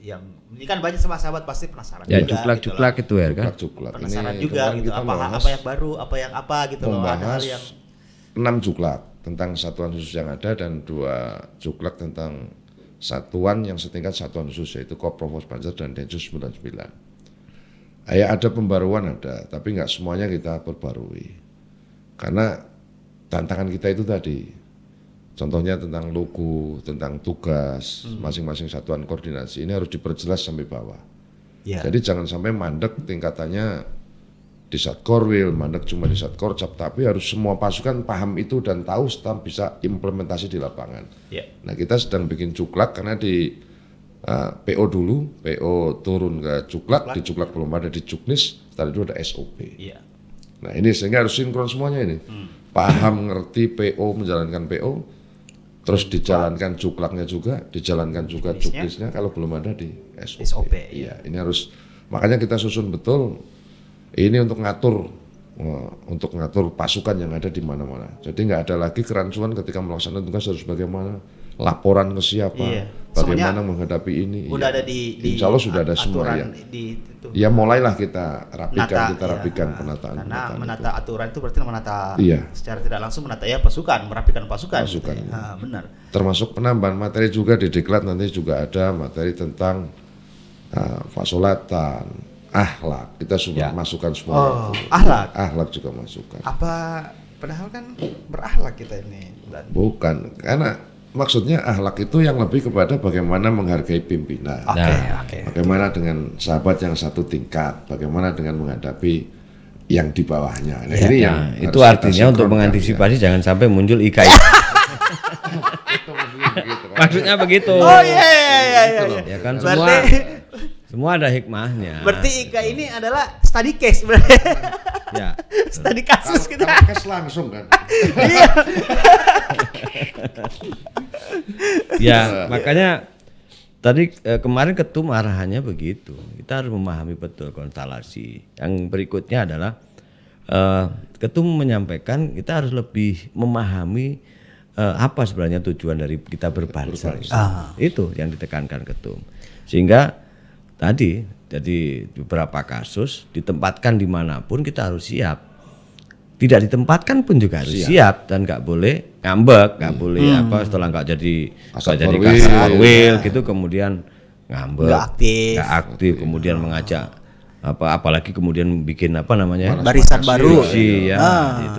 yang ini kan banyak sama sahabat pasti penasaran juga. Cuklak gitu ya kan. Penasaran ini juga gitu, apa yang baru, apa gitu loh, ada hal yang 6 cuklak tentang satuan khusus yang ada dan 2 cuklak tentang satuan yang setingkat satuan khusus yaitu Koprofos Banser dan Densus 99. Ya, ada pembaruan ada, tapi nggak semuanya kita perbarui. Karena tantangan kita itu tadi. Contohnya tentang logo, tentang tugas, masing-masing satuan koordinasi ini harus diperjelas sampai bawah. Jadi jangan sampai mandek tingkatannya di Satkorwil, mandek cuma di Satkorcab, tapi harus semua pasukan paham itu dan tahu setelah bisa implementasi di lapangan. Nah kita sedang bikin cuklak karena di PO dulu, PO turun ke cuklak, di cuklak belum ada, di cuknis, setelah itu ada SOP. Nah ini sehingga harus sinkron semuanya ini, paham, ngerti PO, menjalankan PO, terus dijalankan cuklaknya juga, dijalankan juga cuklisnya kalau belum ada di SOP. Ini harus, makanya kita susun betul ini untuk ngatur pasukan yang ada di mana-mana. Jadi nggak ada lagi kerancuan ketika melaksanakan tugas harus bagaimana, laporan ke siapa, bagaimana menghadapi ini. Udah ada di Insya Allah sudah ada semua ya. Mulailah kita rapikan penataan. Karena menata itu. Aturan itu berarti menata secara tidak langsung menata ya pasukan, merapikan pasukan. Gitu ya. Benar. Termasuk penambahan materi juga di diklat nanti juga ada materi tentang fasolatan, akhlak. Kita sudah masukkan semua. Akhlak juga masukkan. Padahal kan berakhlak kita ini. Bukan, karena maksudnya akhlak itu yang lebih kepada bagaimana menghargai pimpinan, bagaimana dengan sahabat yang satu tingkat, bagaimana dengan menghadapi yang di bawahnya. Nah, ini yang itu artinya untuk mengantisipasi jangan sampai muncul IKI. Maksudnya begitu. Ya kan semua ada hikmahnya. Berarti IKI ini adalah study case berarti. Study kasus kita. Case langsung kan. Makanya tadi kemarin ketum arahannya begitu. Kita harus memahami betul konstelasi. Yang berikutnya adalah Ketum menyampaikan kita harus lebih memahami apa sebenarnya tujuan dari kita berbanser. Itu yang ditekankan Ketum. Sehingga tadi, jadi beberapa kasus ditempatkan dimanapun kita harus siap. Tidak ditempatkan pun juga harus siap dan nggak boleh ngambek, nggak boleh apa setelah nggak jadi Kasarwil gitu kemudian ngambek, nggak aktif, kemudian mengajak apalagi kemudian bikin apa namanya barisan baru ya,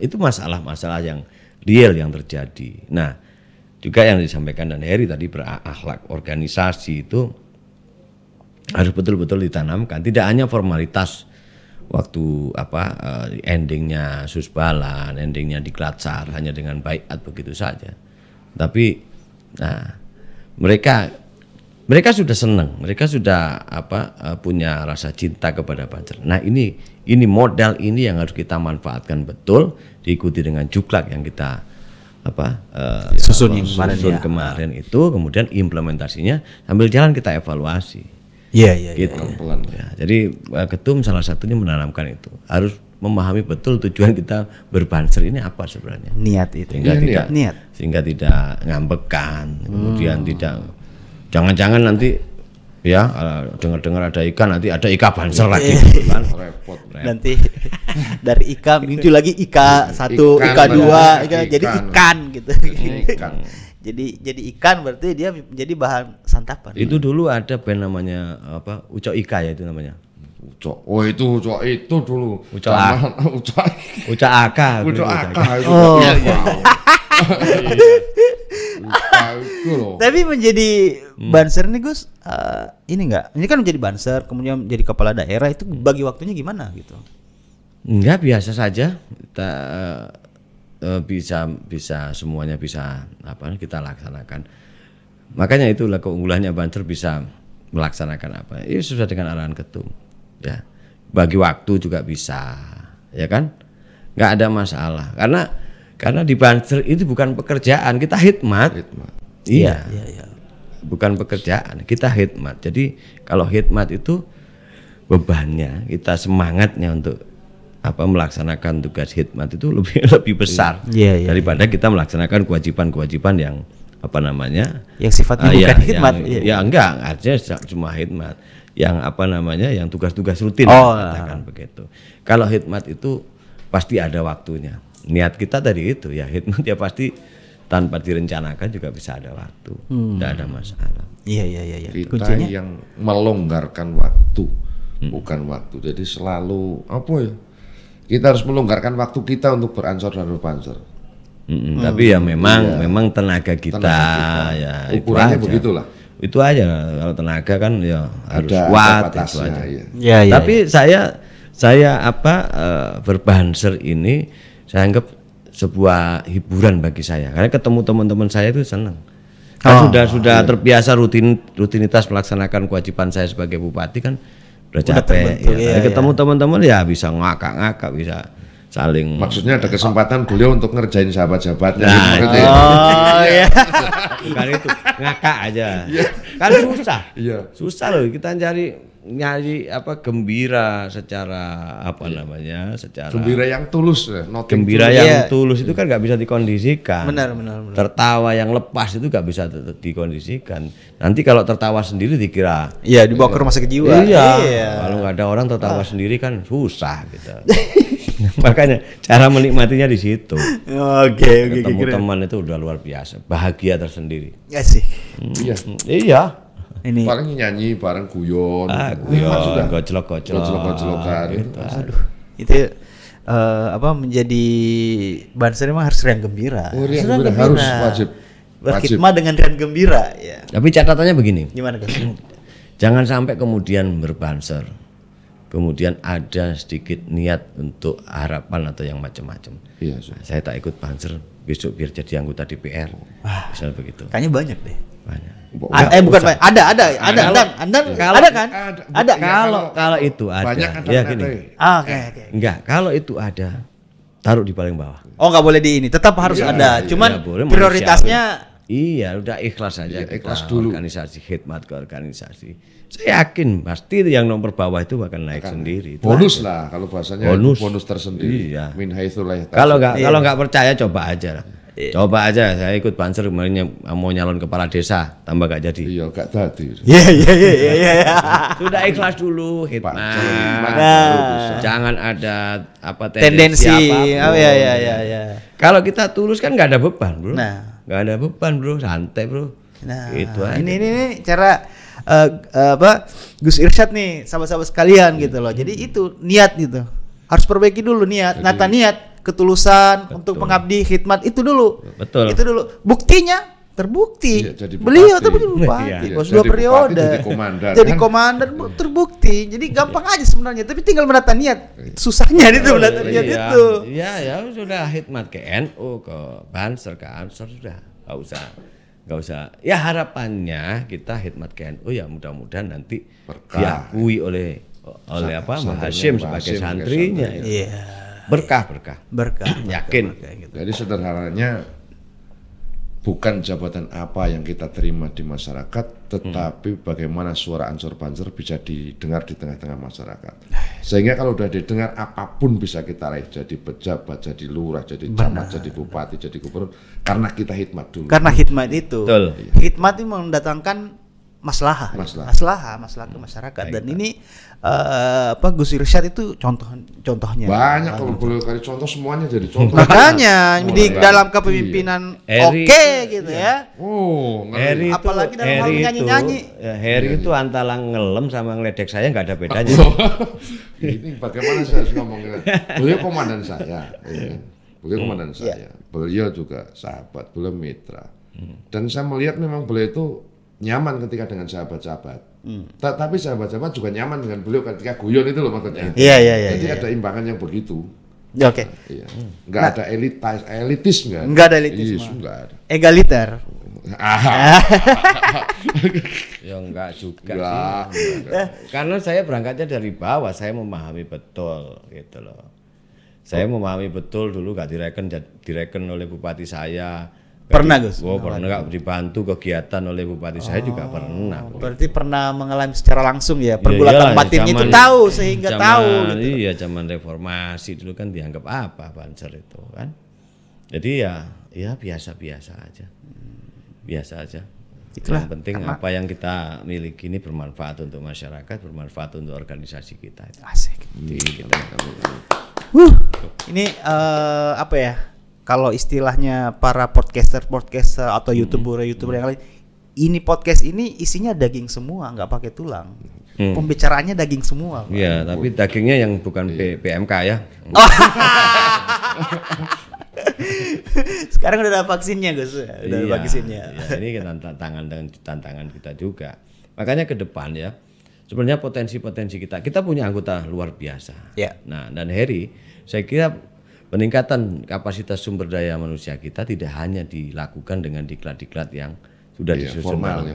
itu masalah-masalah yang real yang terjadi. Nah, juga yang disampaikan Ndan Herry tadi berakhlak organisasi itu harus betul-betul ditanamkan, tidak hanya formalitas. Waktu apa endingnya Susbalan, endingnya di Klatsar hanya dengan baiat begitu saja. Tapi nah mereka sudah senang, mereka sudah apa punya rasa cinta kepada Banser. Nah ini modal ini yang harus kita manfaatkan betul, diikuti dengan juklak yang kita apa susun kemarin itu, kemudian implementasinya sambil jalan kita evaluasi. Iya. Jadi Ketum salah satunya menanamkan itu, harus memahami betul tujuan kita berbanser ini apa sebenarnya. Niat itu. Sehingga tidak ngambekan, kemudian tidak jangan-jangan nanti ya dengar-dengar ada ikan nanti ada ika banser lagi. Kan? Repot. Nanti dari ika muncul lagi ika satu, ika dua, jadi ikan gitu. Jadi ikan berarti dia menjadi bahan santapan. Itu dulu ada band namanya apa? Ucok Ika ya itu namanya. Ucok. Oh itu dulu. Ucok Aka. Oh iya. Tapi menjadi banser nih Gus, ini enggak? Ini kan menjadi banser kemudian menjadi kepala daerah itu bagi waktunya gimana gitu? Enggak, biasa saja. Kita bisa semuanya bisa apa kita laksanakan, makanya itulah keunggulannya Banser bisa melaksanakan apa ini sesuai dengan arahan Ketum ya, bagi waktu juga bisa ya kan, nggak ada masalah karena di Banser itu bukan pekerjaan, kita khidmat. Iya. Bukan pekerjaan, kita khidmat. Jadi kalau khidmat itu bebannya, kita semangatnya untuk apa melaksanakan tugas khidmat itu lebih besar daripada kita melaksanakan kewajiban-kewajiban yang apa namanya yang sifatnya bukan khidmat ya enggak, artinya cuma khidmat yang apa namanya yang tugas-tugas rutin katakan begitu. Kalau khidmat itu pasti ada waktunya, niat kita tadi itu ya khidmat ya pasti tanpa direncanakan juga bisa ada waktu, tidak ada masalah. Iya. Kita yang melonggarkan waktu bukan waktu, jadi selalu apa ya. Kita harus melonggarkan waktu kita untuk beransor dan berbanser. Tapi ya memang tenaga kita. Ya ukurannya begitulah. Itu aja, kalau tenaga kan ya harus kuat itu aja. Ya. Tapi saya berbanser ini saya anggap sebuah hiburan bagi saya. Karena ketemu teman-teman saya itu senang. Kan sudah terbiasa rutinitas melaksanakan kewajiban saya sebagai bupati kan. Udah capek, ketemu teman-teman ya bisa ngakak-ngakak, bisa saling. Maksudnya ada kesempatan beliau untuk ngerjain sahabat-sahabatnya. Bukan itu, ngakak aja. Kan susah. Susah loh kita nyari apa gembira secara apa namanya secara gembira yang tulus, gembira yang tulus itu kan nggak bisa dikondisikan. Benar. Tertawa yang lepas itu nggak bisa dikondisikan, nanti kalau tertawa sendiri dikira dibawa ke rumah sakit jiwa. Kalau nggak ada orang tertawa sendiri kan susah gitu. Makanya cara menikmatinya di situ. Oke. Ketemu teman itu udah luar biasa, bahagia tersendiri. Iya. Ini paling nyanyi bareng guyon, goclok-goclokan gitu. Aduh, itu menjadi banser memang harus riang gembira. Harus wajib berkhidmat dengan riang gembira ya. Tapi catatannya begini. Gimana Gus? Jangan sampai kemudian berbanser kemudian ada sedikit niat untuk harapan atau yang macam-macam. Saya tak ikut banser, besok biar jadi anggota DPR. Misal begitu. Kayaknya banyak deh. Kalau itu ada taruh di paling bawah. Nggak boleh di ini, tetap harus ada. Cuman prioritasnya Iya, udah ikhlas aja. Iya, ikhlas dulu. Organisasi, khidmat ke organisasi. Saya yakin pasti yang nomor bawah itu akan naik sendiri. Bonus lah kalau bahasanya. Bonus, bonus tersendiri. Iya. Kalau nggak, kalau nggak percaya coba aja. Iya. Coba aja saya ikut Banser kemarin mau nyalon kepala desa, tambah gak jadi. Iya, gak jadi. Iya. Sudah ikhlas dulu, khidmat. Nah. Jangan ada apa tendensi apa. Oh iya. Kalau kita tulus kan nggak ada beban, bro. Nah. Gak ada beban, bro, santai, bro. Nah, itu ini cara apa Gus Irsyad nih, sahabat-sahabat sekalian gitu loh. Jadi itu niat gitu. Harus perbaiki dulu niat, nata niat, ketulusan. Betul. Untuk pengabdi khidmat itu dulu. Betul. Itu dulu. Buktinya terbukti. Ya, beliau terbukti. Bos dua periode. Jadi komandan. Jadi komandan terbukti. Jadi gampang aja sebenarnya, tapi tinggal menata niat. Susahnya itu menata niat itu. Iya, ya sudah khidmat ke NU, ke Banser, ke Ansor sudah. Enggak usah. Ya harapannya kita khidmat ke NU ya mudah-mudahan nanti diakui oleh apa? Mahashim sebagai santrinya. Iya. Berkah. Yakin. Jadi sederhananya bukan jabatan apa yang kita terima di masyarakat, tetapi bagaimana suara Ansor-Banser bisa didengar di tengah-tengah masyarakat. Sehingga kalau sudah didengar, apapun bisa kita raih. Jadi pejabat, jadi lurah, jadi camat, jadi bupati, jadi gubernur. Karena kita khidmat dulu. Karena khidmat itu. Betul. Iya. Khidmat itu mendatangkan maslahat ke masyarakat. Dan ini apa Gus Irsyad itu contohnya banyak. Kalau boleh cari contoh, semuanya jadi contoh. Makanya di dalam kepemimpinan gitu ya. Oh, Herry itu, apalagi dalam hal nyanyi-nyanyi. Herry itu antara ngelem sama ngeledek saya nggak ada bedanya. Ini bagaimana saya harus ngomongin? Beliau komandan saya. Beliau komandan saya. Beliau juga sahabat, beliau mitra. Dan saya melihat memang beliau itu nyaman ketika dengan sahabat-sahabat. Tapi sahabat-sahabat juga nyaman dengan beliau ketika guyon itu loh maksudnya. Iya. Jadi ada imbangan yang begitu. Oke. Iya. Enggak ada elitis enggak. Enggak ada elitisme. Enggak ada. Egaliter. Ya enggak juga sih. Karena saya berangkatnya dari bawah, saya memahami betul gitu loh. Saya memahami betul dulu gak direken oleh bupati saya. Pernah Gus? Oh, pernah nggak dibantu kegiatan oleh bupati saya juga pernah. Berarti pernah mengalami secara langsung ya pergulatan batinnya itu tahu sehingga tahu. Gitu. Iya, zaman reformasi dulu kan dianggap apa Banser itu kan. Jadi ya biasa aja. Itulah yang penting apa yang kita miliki ini bermanfaat untuk masyarakat, bermanfaat untuk organisasi kita. Asik. Ini apa ya? Kalau istilahnya para podcaster atau youtuber yang lain, ini podcast ini isinya daging semua, nggak pakai tulang. Pembicaraannya daging semua. Iya, tapi dagingnya yang bukan PMK ya. Sekarang udah ada vaksinnya, Gus. Udah ada vaksinnya. Ya, ini tantangan kita juga. Makanya ke depan ya, sebenarnya potensi kita punya anggota luar biasa. Ya. Nah, dan Herry, saya kira peningkatan kapasitas sumber daya manusia kita tidak hanya dilakukan dengan diklat-diklat yang sudah disusun formal,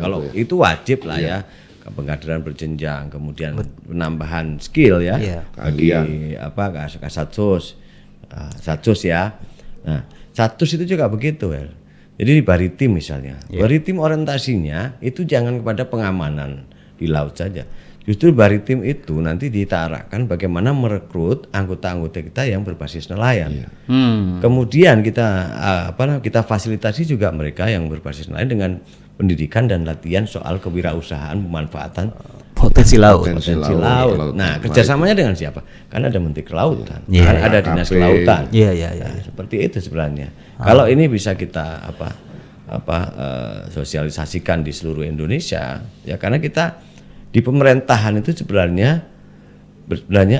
kalau itu wajib lah ya, pengkaderan berjenjang, kemudian penambahan skill ya, bagi apa satsus ya. Nah, satsus itu juga begitu, Wel. Jadi di Baritim misalnya, Baritim orientasinya itu jangan kepada pengamanan di laut saja. Justru Baritim itu nanti diarahkan bagaimana merekrut anggota-anggota kita yang berbasis nelayan. Kemudian kita fasilitasi juga mereka yang berbasis nelayan dengan pendidikan dan latihan soal kewirausahaan, pemanfaatan potensi laut. Nah, kerjasamanya dengan siapa? Karena ada Menteri Kelautan, karena ada Dinas Kelautan. Nah, seperti itu sebenarnya. Kalau ini bisa kita sosialisasikan di seluruh Indonesia, ya karena kita di pemerintahan itu sebenarnya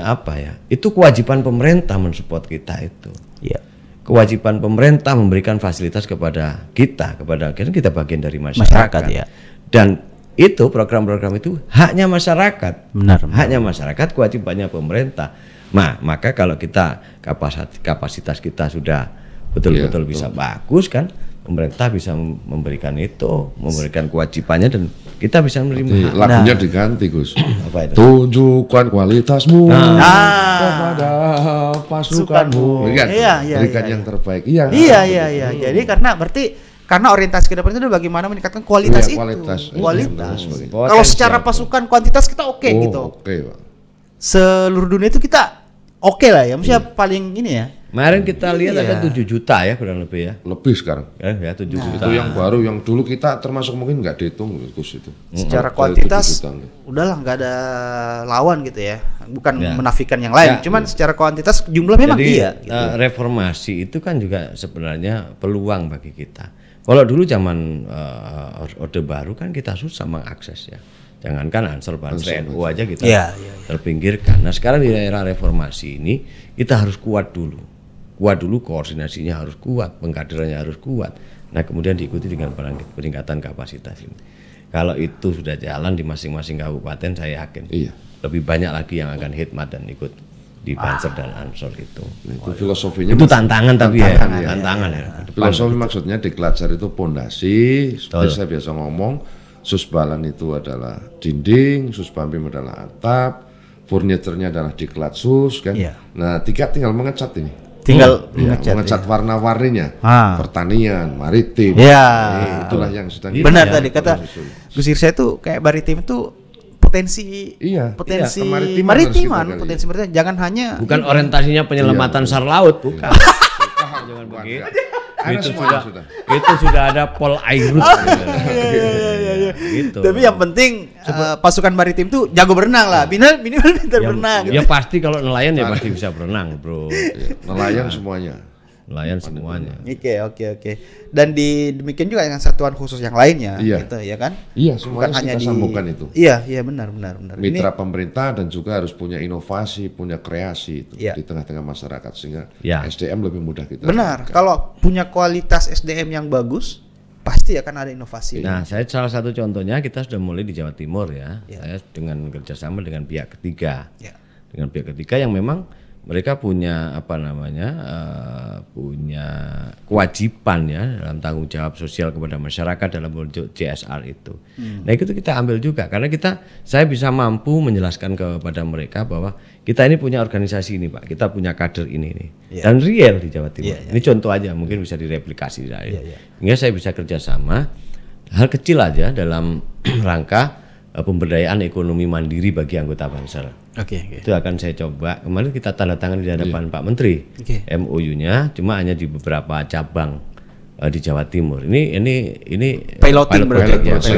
apa ya? Itu kewajiban pemerintah mensupport kita itu. Iya. Kewajiban pemerintah memberikan fasilitas kepada kita bagian dari masyarakat ya. Dan itu program-program itu haknya masyarakat. Benar. Haknya masyarakat, kewajibannya pemerintah. Nah, maka kalau kita kapasitas kita sudah betul-betul bisa bagus kan? Pemerintah bisa memberikan kewajibannya dan kita bisa menerima. Lagunya diganti, Gus. Apa itu? Tunjukkan kualitasmu kepada pasukanmu. Berikan yang terbaik. Iya. Jadi karena berarti Karena orientasi ke depan itu adalah bagaimana meningkatkan kualitas, ya, itu. Kualitas. Kalau secara pasukan kuantitas kita oke, gitu. Okay, seluruh dunia itu kita oke lah ya. Maksudnya paling ini ya. Kemarin kita lihat ada 7 juta ya kurang lebih ya. Lebih sekarang. Ya 7 juta. Itu yang baru, yang dulu kita termasuk mungkin nggak dihitung Gus itu. Secara kuantitas udahlah nggak ada lawan gitu ya. Bukan menafikan yang lain, cuman secara kuantitas jumlah memang iya. Gitu. Reformasi itu kan juga sebenarnya peluang bagi kita. Kalau dulu zaman Orde Baru kan kita susah mengakses ya. Jangankan Ansor, Banser, NU aja kita terpinggirkan. Nah sekarang di era reformasi ini kita harus kuat dulu. Kuat dulu, koordinasinya harus kuat, pengkaderannya harus kuat. Nah kemudian diikuti dengan peningkatan kapasitas ini. Kalau itu sudah jalan di masing-masing kabupaten, saya yakin lebih banyak lagi yang akan khidmat dan ikut di Banser dan Ansor itu. Itu filosofinya. Itu tantangan tapi ya. Tantangan ya. Filosofi maksudnya dikelajar itu pondasi. Seperti saya biasa ngomong, Susbalan itu adalah dinding, Susbanpim adalah atap, furniturnya adalah diklat sus kan. Nah tiket tinggal mengecat ini. Tinggal mengecat warna-warninya, pertanian, maritim, itulah yang sedang. Benar tadi kata Gus Irsyad itu kayak Baritim itu potensi, potensi maritiman, potensi maritim. Jangan hanya bukan orientasinya penyelamatan sar laut, bukan. Jangan begitu. Itu sudah ada pol airut. Gitu. Tapi yang penting pasukan maritim tuh jago berenang lah, minimal pintar berenang. Ya pasti kalau nelayan ya pasti bisa berenang, bro. Nelayan semuanya. Nelayan semuanya. Oke. Dan demikian juga dengan satuan khusus yang lainnya, gitu ya kan? Iya, bukan hanya disambungkan itu. Iya benar. Mitra pemerintah dan juga harus punya inovasi, punya kreasi itu di tengah-tengah masyarakat sehingga SDM lebih mudah kita. Benar. Kalau punya kualitas SDM yang bagus, pasti akan ada inovasi. Nah, saya salah satu contohnya kita sudah mulai di Jawa Timur ya. Saya dengan kerjasama dengan pihak ketiga, yang memang mereka punya apa namanya, punya kewajiban ya dalam tanggung jawab sosial kepada masyarakat dalam bentuk CSR itu. Nah itu kita ambil juga karena saya bisa mampu menjelaskan kepada mereka bahwa kita ini punya organisasi ini Pak, kita punya kader ini dan real di Jawa Timur. Ini contoh aja mungkin bisa direplikasi dari. Sehingga saya bisa kerjasama hal kecil aja dalam rangka pemberdayaan ekonomi mandiri bagi anggota Banser. Itu akan saya coba. Kemarin kita tanda tangan di hadapan Pak Menteri. MOU-nya cuma hanya di beberapa cabang di Jawa Timur. Ini piloting project.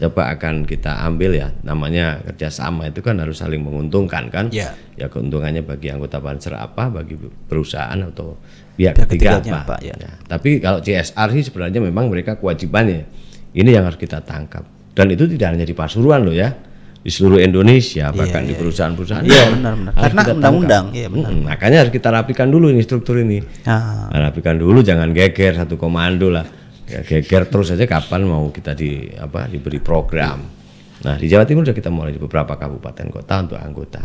Coba akan kita ambil ya. Namanya kerjasama itu kan harus saling menguntungkan kan. Ya keuntungannya bagi anggota Banser apa, bagi perusahaan atau pihak ketiga apa. Tapi kalau CSR sih sebenarnya memang mereka kewajibannya. Ini yang harus kita tangkap. Dan itu tidak hanya di Pasuruan loh ya, di seluruh Indonesia bahkan di perusahaan-perusahaan. Benar. Karena undang-undang. Makanya harus kita rapikan dulu ini struktur ini. Rapikan dulu, jangan geger satu komando lah. Geger terus aja kapan mau kita diberi program. Nah di Jawa Timur sudah kita mulai di beberapa kabupaten kota untuk anggota.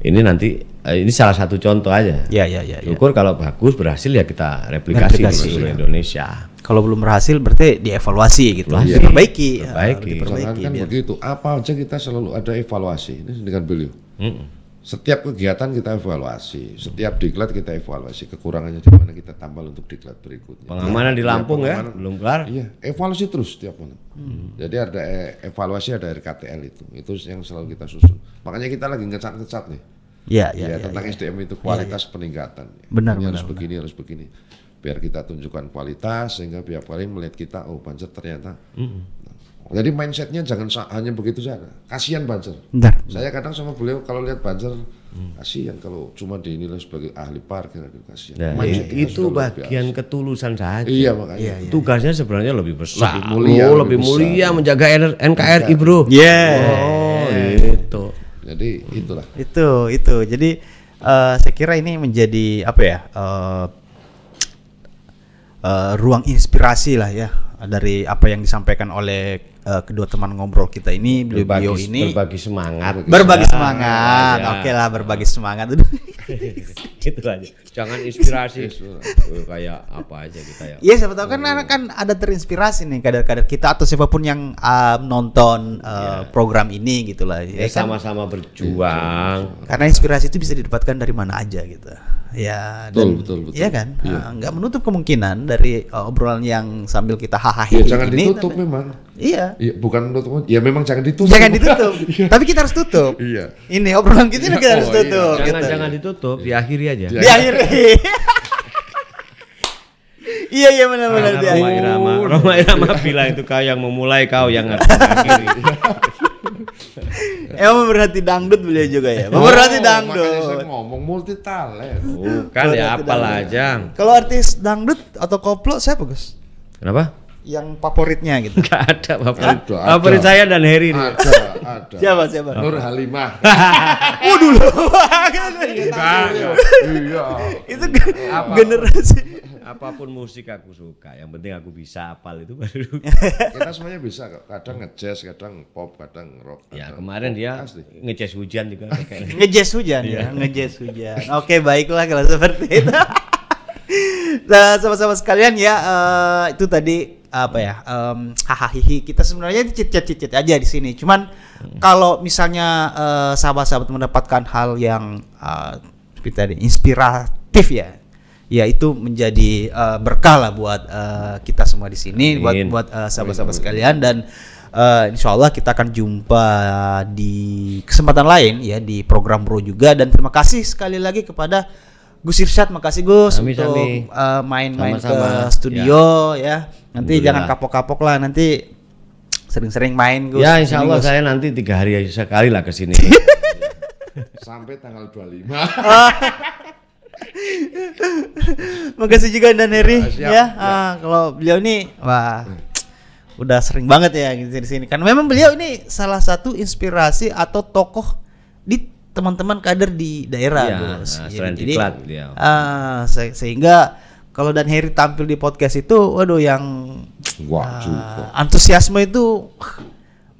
Ini nanti ini salah satu contoh aja. Syukur kalau bagus berhasil ya kita replikasi di seluruh Indonesia. Kalau belum berhasil berarti dievaluasi gitu. Diperbaiki. Kan begitu. Apa aja kita selalu ada evaluasi. Ini dengan beliau. Setiap kegiatan kita evaluasi, setiap diklat kita evaluasi, kekurangannya di mana kita tambal untuk diklat berikutnya. Pengamanan di Lampung ya, belum kelar. Evaluasi terus setiap bulan. Jadi ada evaluasi, ada RKTL itu yang selalu kita susun. Makanya kita lagi ngecat-ngecat nih. Tentang SDM itu kualitas peningkatan. Benar. Harus begini. Biar kita tunjukkan kualitas sehingga pihak lain melihat kita, oh Banser ternyata. Jadi mindsetnya jangan hanya begitu saja. Kasihan Banser. Saya kadang sama beliau kalau lihat Banser, kasihan kalau cuma dinilai sebagai ahli parkir. Kasihan. Itu bagian ketulusan saja. Makanya. Tugasnya sebenarnya lebih besar. Lebih mulia menjaga NKRI bro. Itu. Jadi itulah. Itu. Jadi saya kira ini menjadi apa ya? Ruang inspirasi lah ya dari apa yang disampaikan oleh kedua teman ngobrol kita ini, beliau ini berbagi semangat. Oke lah berbagi semangat. Gitu aja. Jangan inspirasi kayak apa aja kita ya. Iya siapa tahu kan ada terinspirasi nih kader-kader kita atau siapapun yang nonton program ini gitulah. Sama-sama berjuang. Karena inspirasi itu bisa didapatkan dari mana aja gitu. ya, dan betul. Iya kan, ya. Nah, nggak menutup kemungkinan dari obrolan yang sambil kita hahaha ya, jangan ini, ditutup tapi, memang. Iya. Iya, bukan menutup, ya memang jangan ditutup. Jangan ditutup, tapi kita harus tutup. Iya. Ini obrolan kita gitu, kita harus tutup. Iya. Jangan gitu. Jangan ditutup, diakhiri aja. Diakhiri. Iya iya benar-benar diakhiri. Roma Irama bilang itu kau yang memulai, kau yang harus mengakhiri. Emang berhati dangdut beliau juga ya. Berhati dangdut. Makanya saya ngomong multi talent. Bukan ya apalah aja. Kalau artis dangdut atau koplo siapa Gus? Kenapa? Yang favoritnya gitu. Enggak ada favorit. Favorit saya Ndan Herry. Ada. Siapa? Nur Halimah. Waduh loh. Iya. Itu generasi. Apapun musik aku suka, yang penting aku bisa apal itu baru. Kita semuanya bisa kok, kadang ngejazz, kadang pop, kadang rock. Ya kadang kemarin pop, dia ngejazz hujan juga. Ngejazz hujan ya, ngejazz hujan. Oke baiklah kalau seperti itu. Nah, sama-sama sekalian ya, itu tadi apa ya, hahaha kita sebenarnya cicit-cicit aja di sini. Cuman kalau misalnya sahabat-sahabat mendapatkan hal yang seperti tadi inspiratif ya. Ya itu menjadi berkah lah buat kita semua di sini, buat sahabat-sahabat sekalian, dan insya Allah kita akan jumpa di kesempatan lain ya di program BRO juga. Dan terima kasih sekali lagi kepada Gus Irsyad, makasih Gus untuk main-main ke studio ya. Nanti jangan kapok-kapok lah, nanti sering-sering main Gus. Ya insya Allah saya nanti 3 hari sekali lah kesini. Sampai tanggal 25. Makasih juga Ndan Herry ya. Kalau beliau ini wah udah sering banget ya di sini. Karena memang beliau ini salah satu inspirasi atau tokoh di teman-teman kader di daerah ya, Gus. Asrendiklat beliau. Sehingga kalau Ndan Herry tampil di podcast itu waduh yang antusiasme itu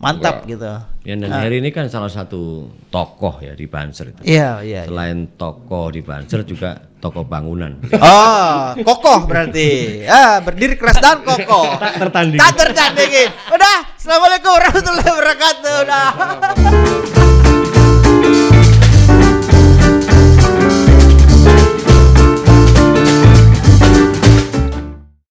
mantap gitu. Ya, dan Herry ini kan salah satu tokoh ya di Banser itu. Iya. Selain tokoh di Banser juga tokoh bangunan. Oh, kokoh berarti. Berdiri keras dan kokoh. Tak tertandingi.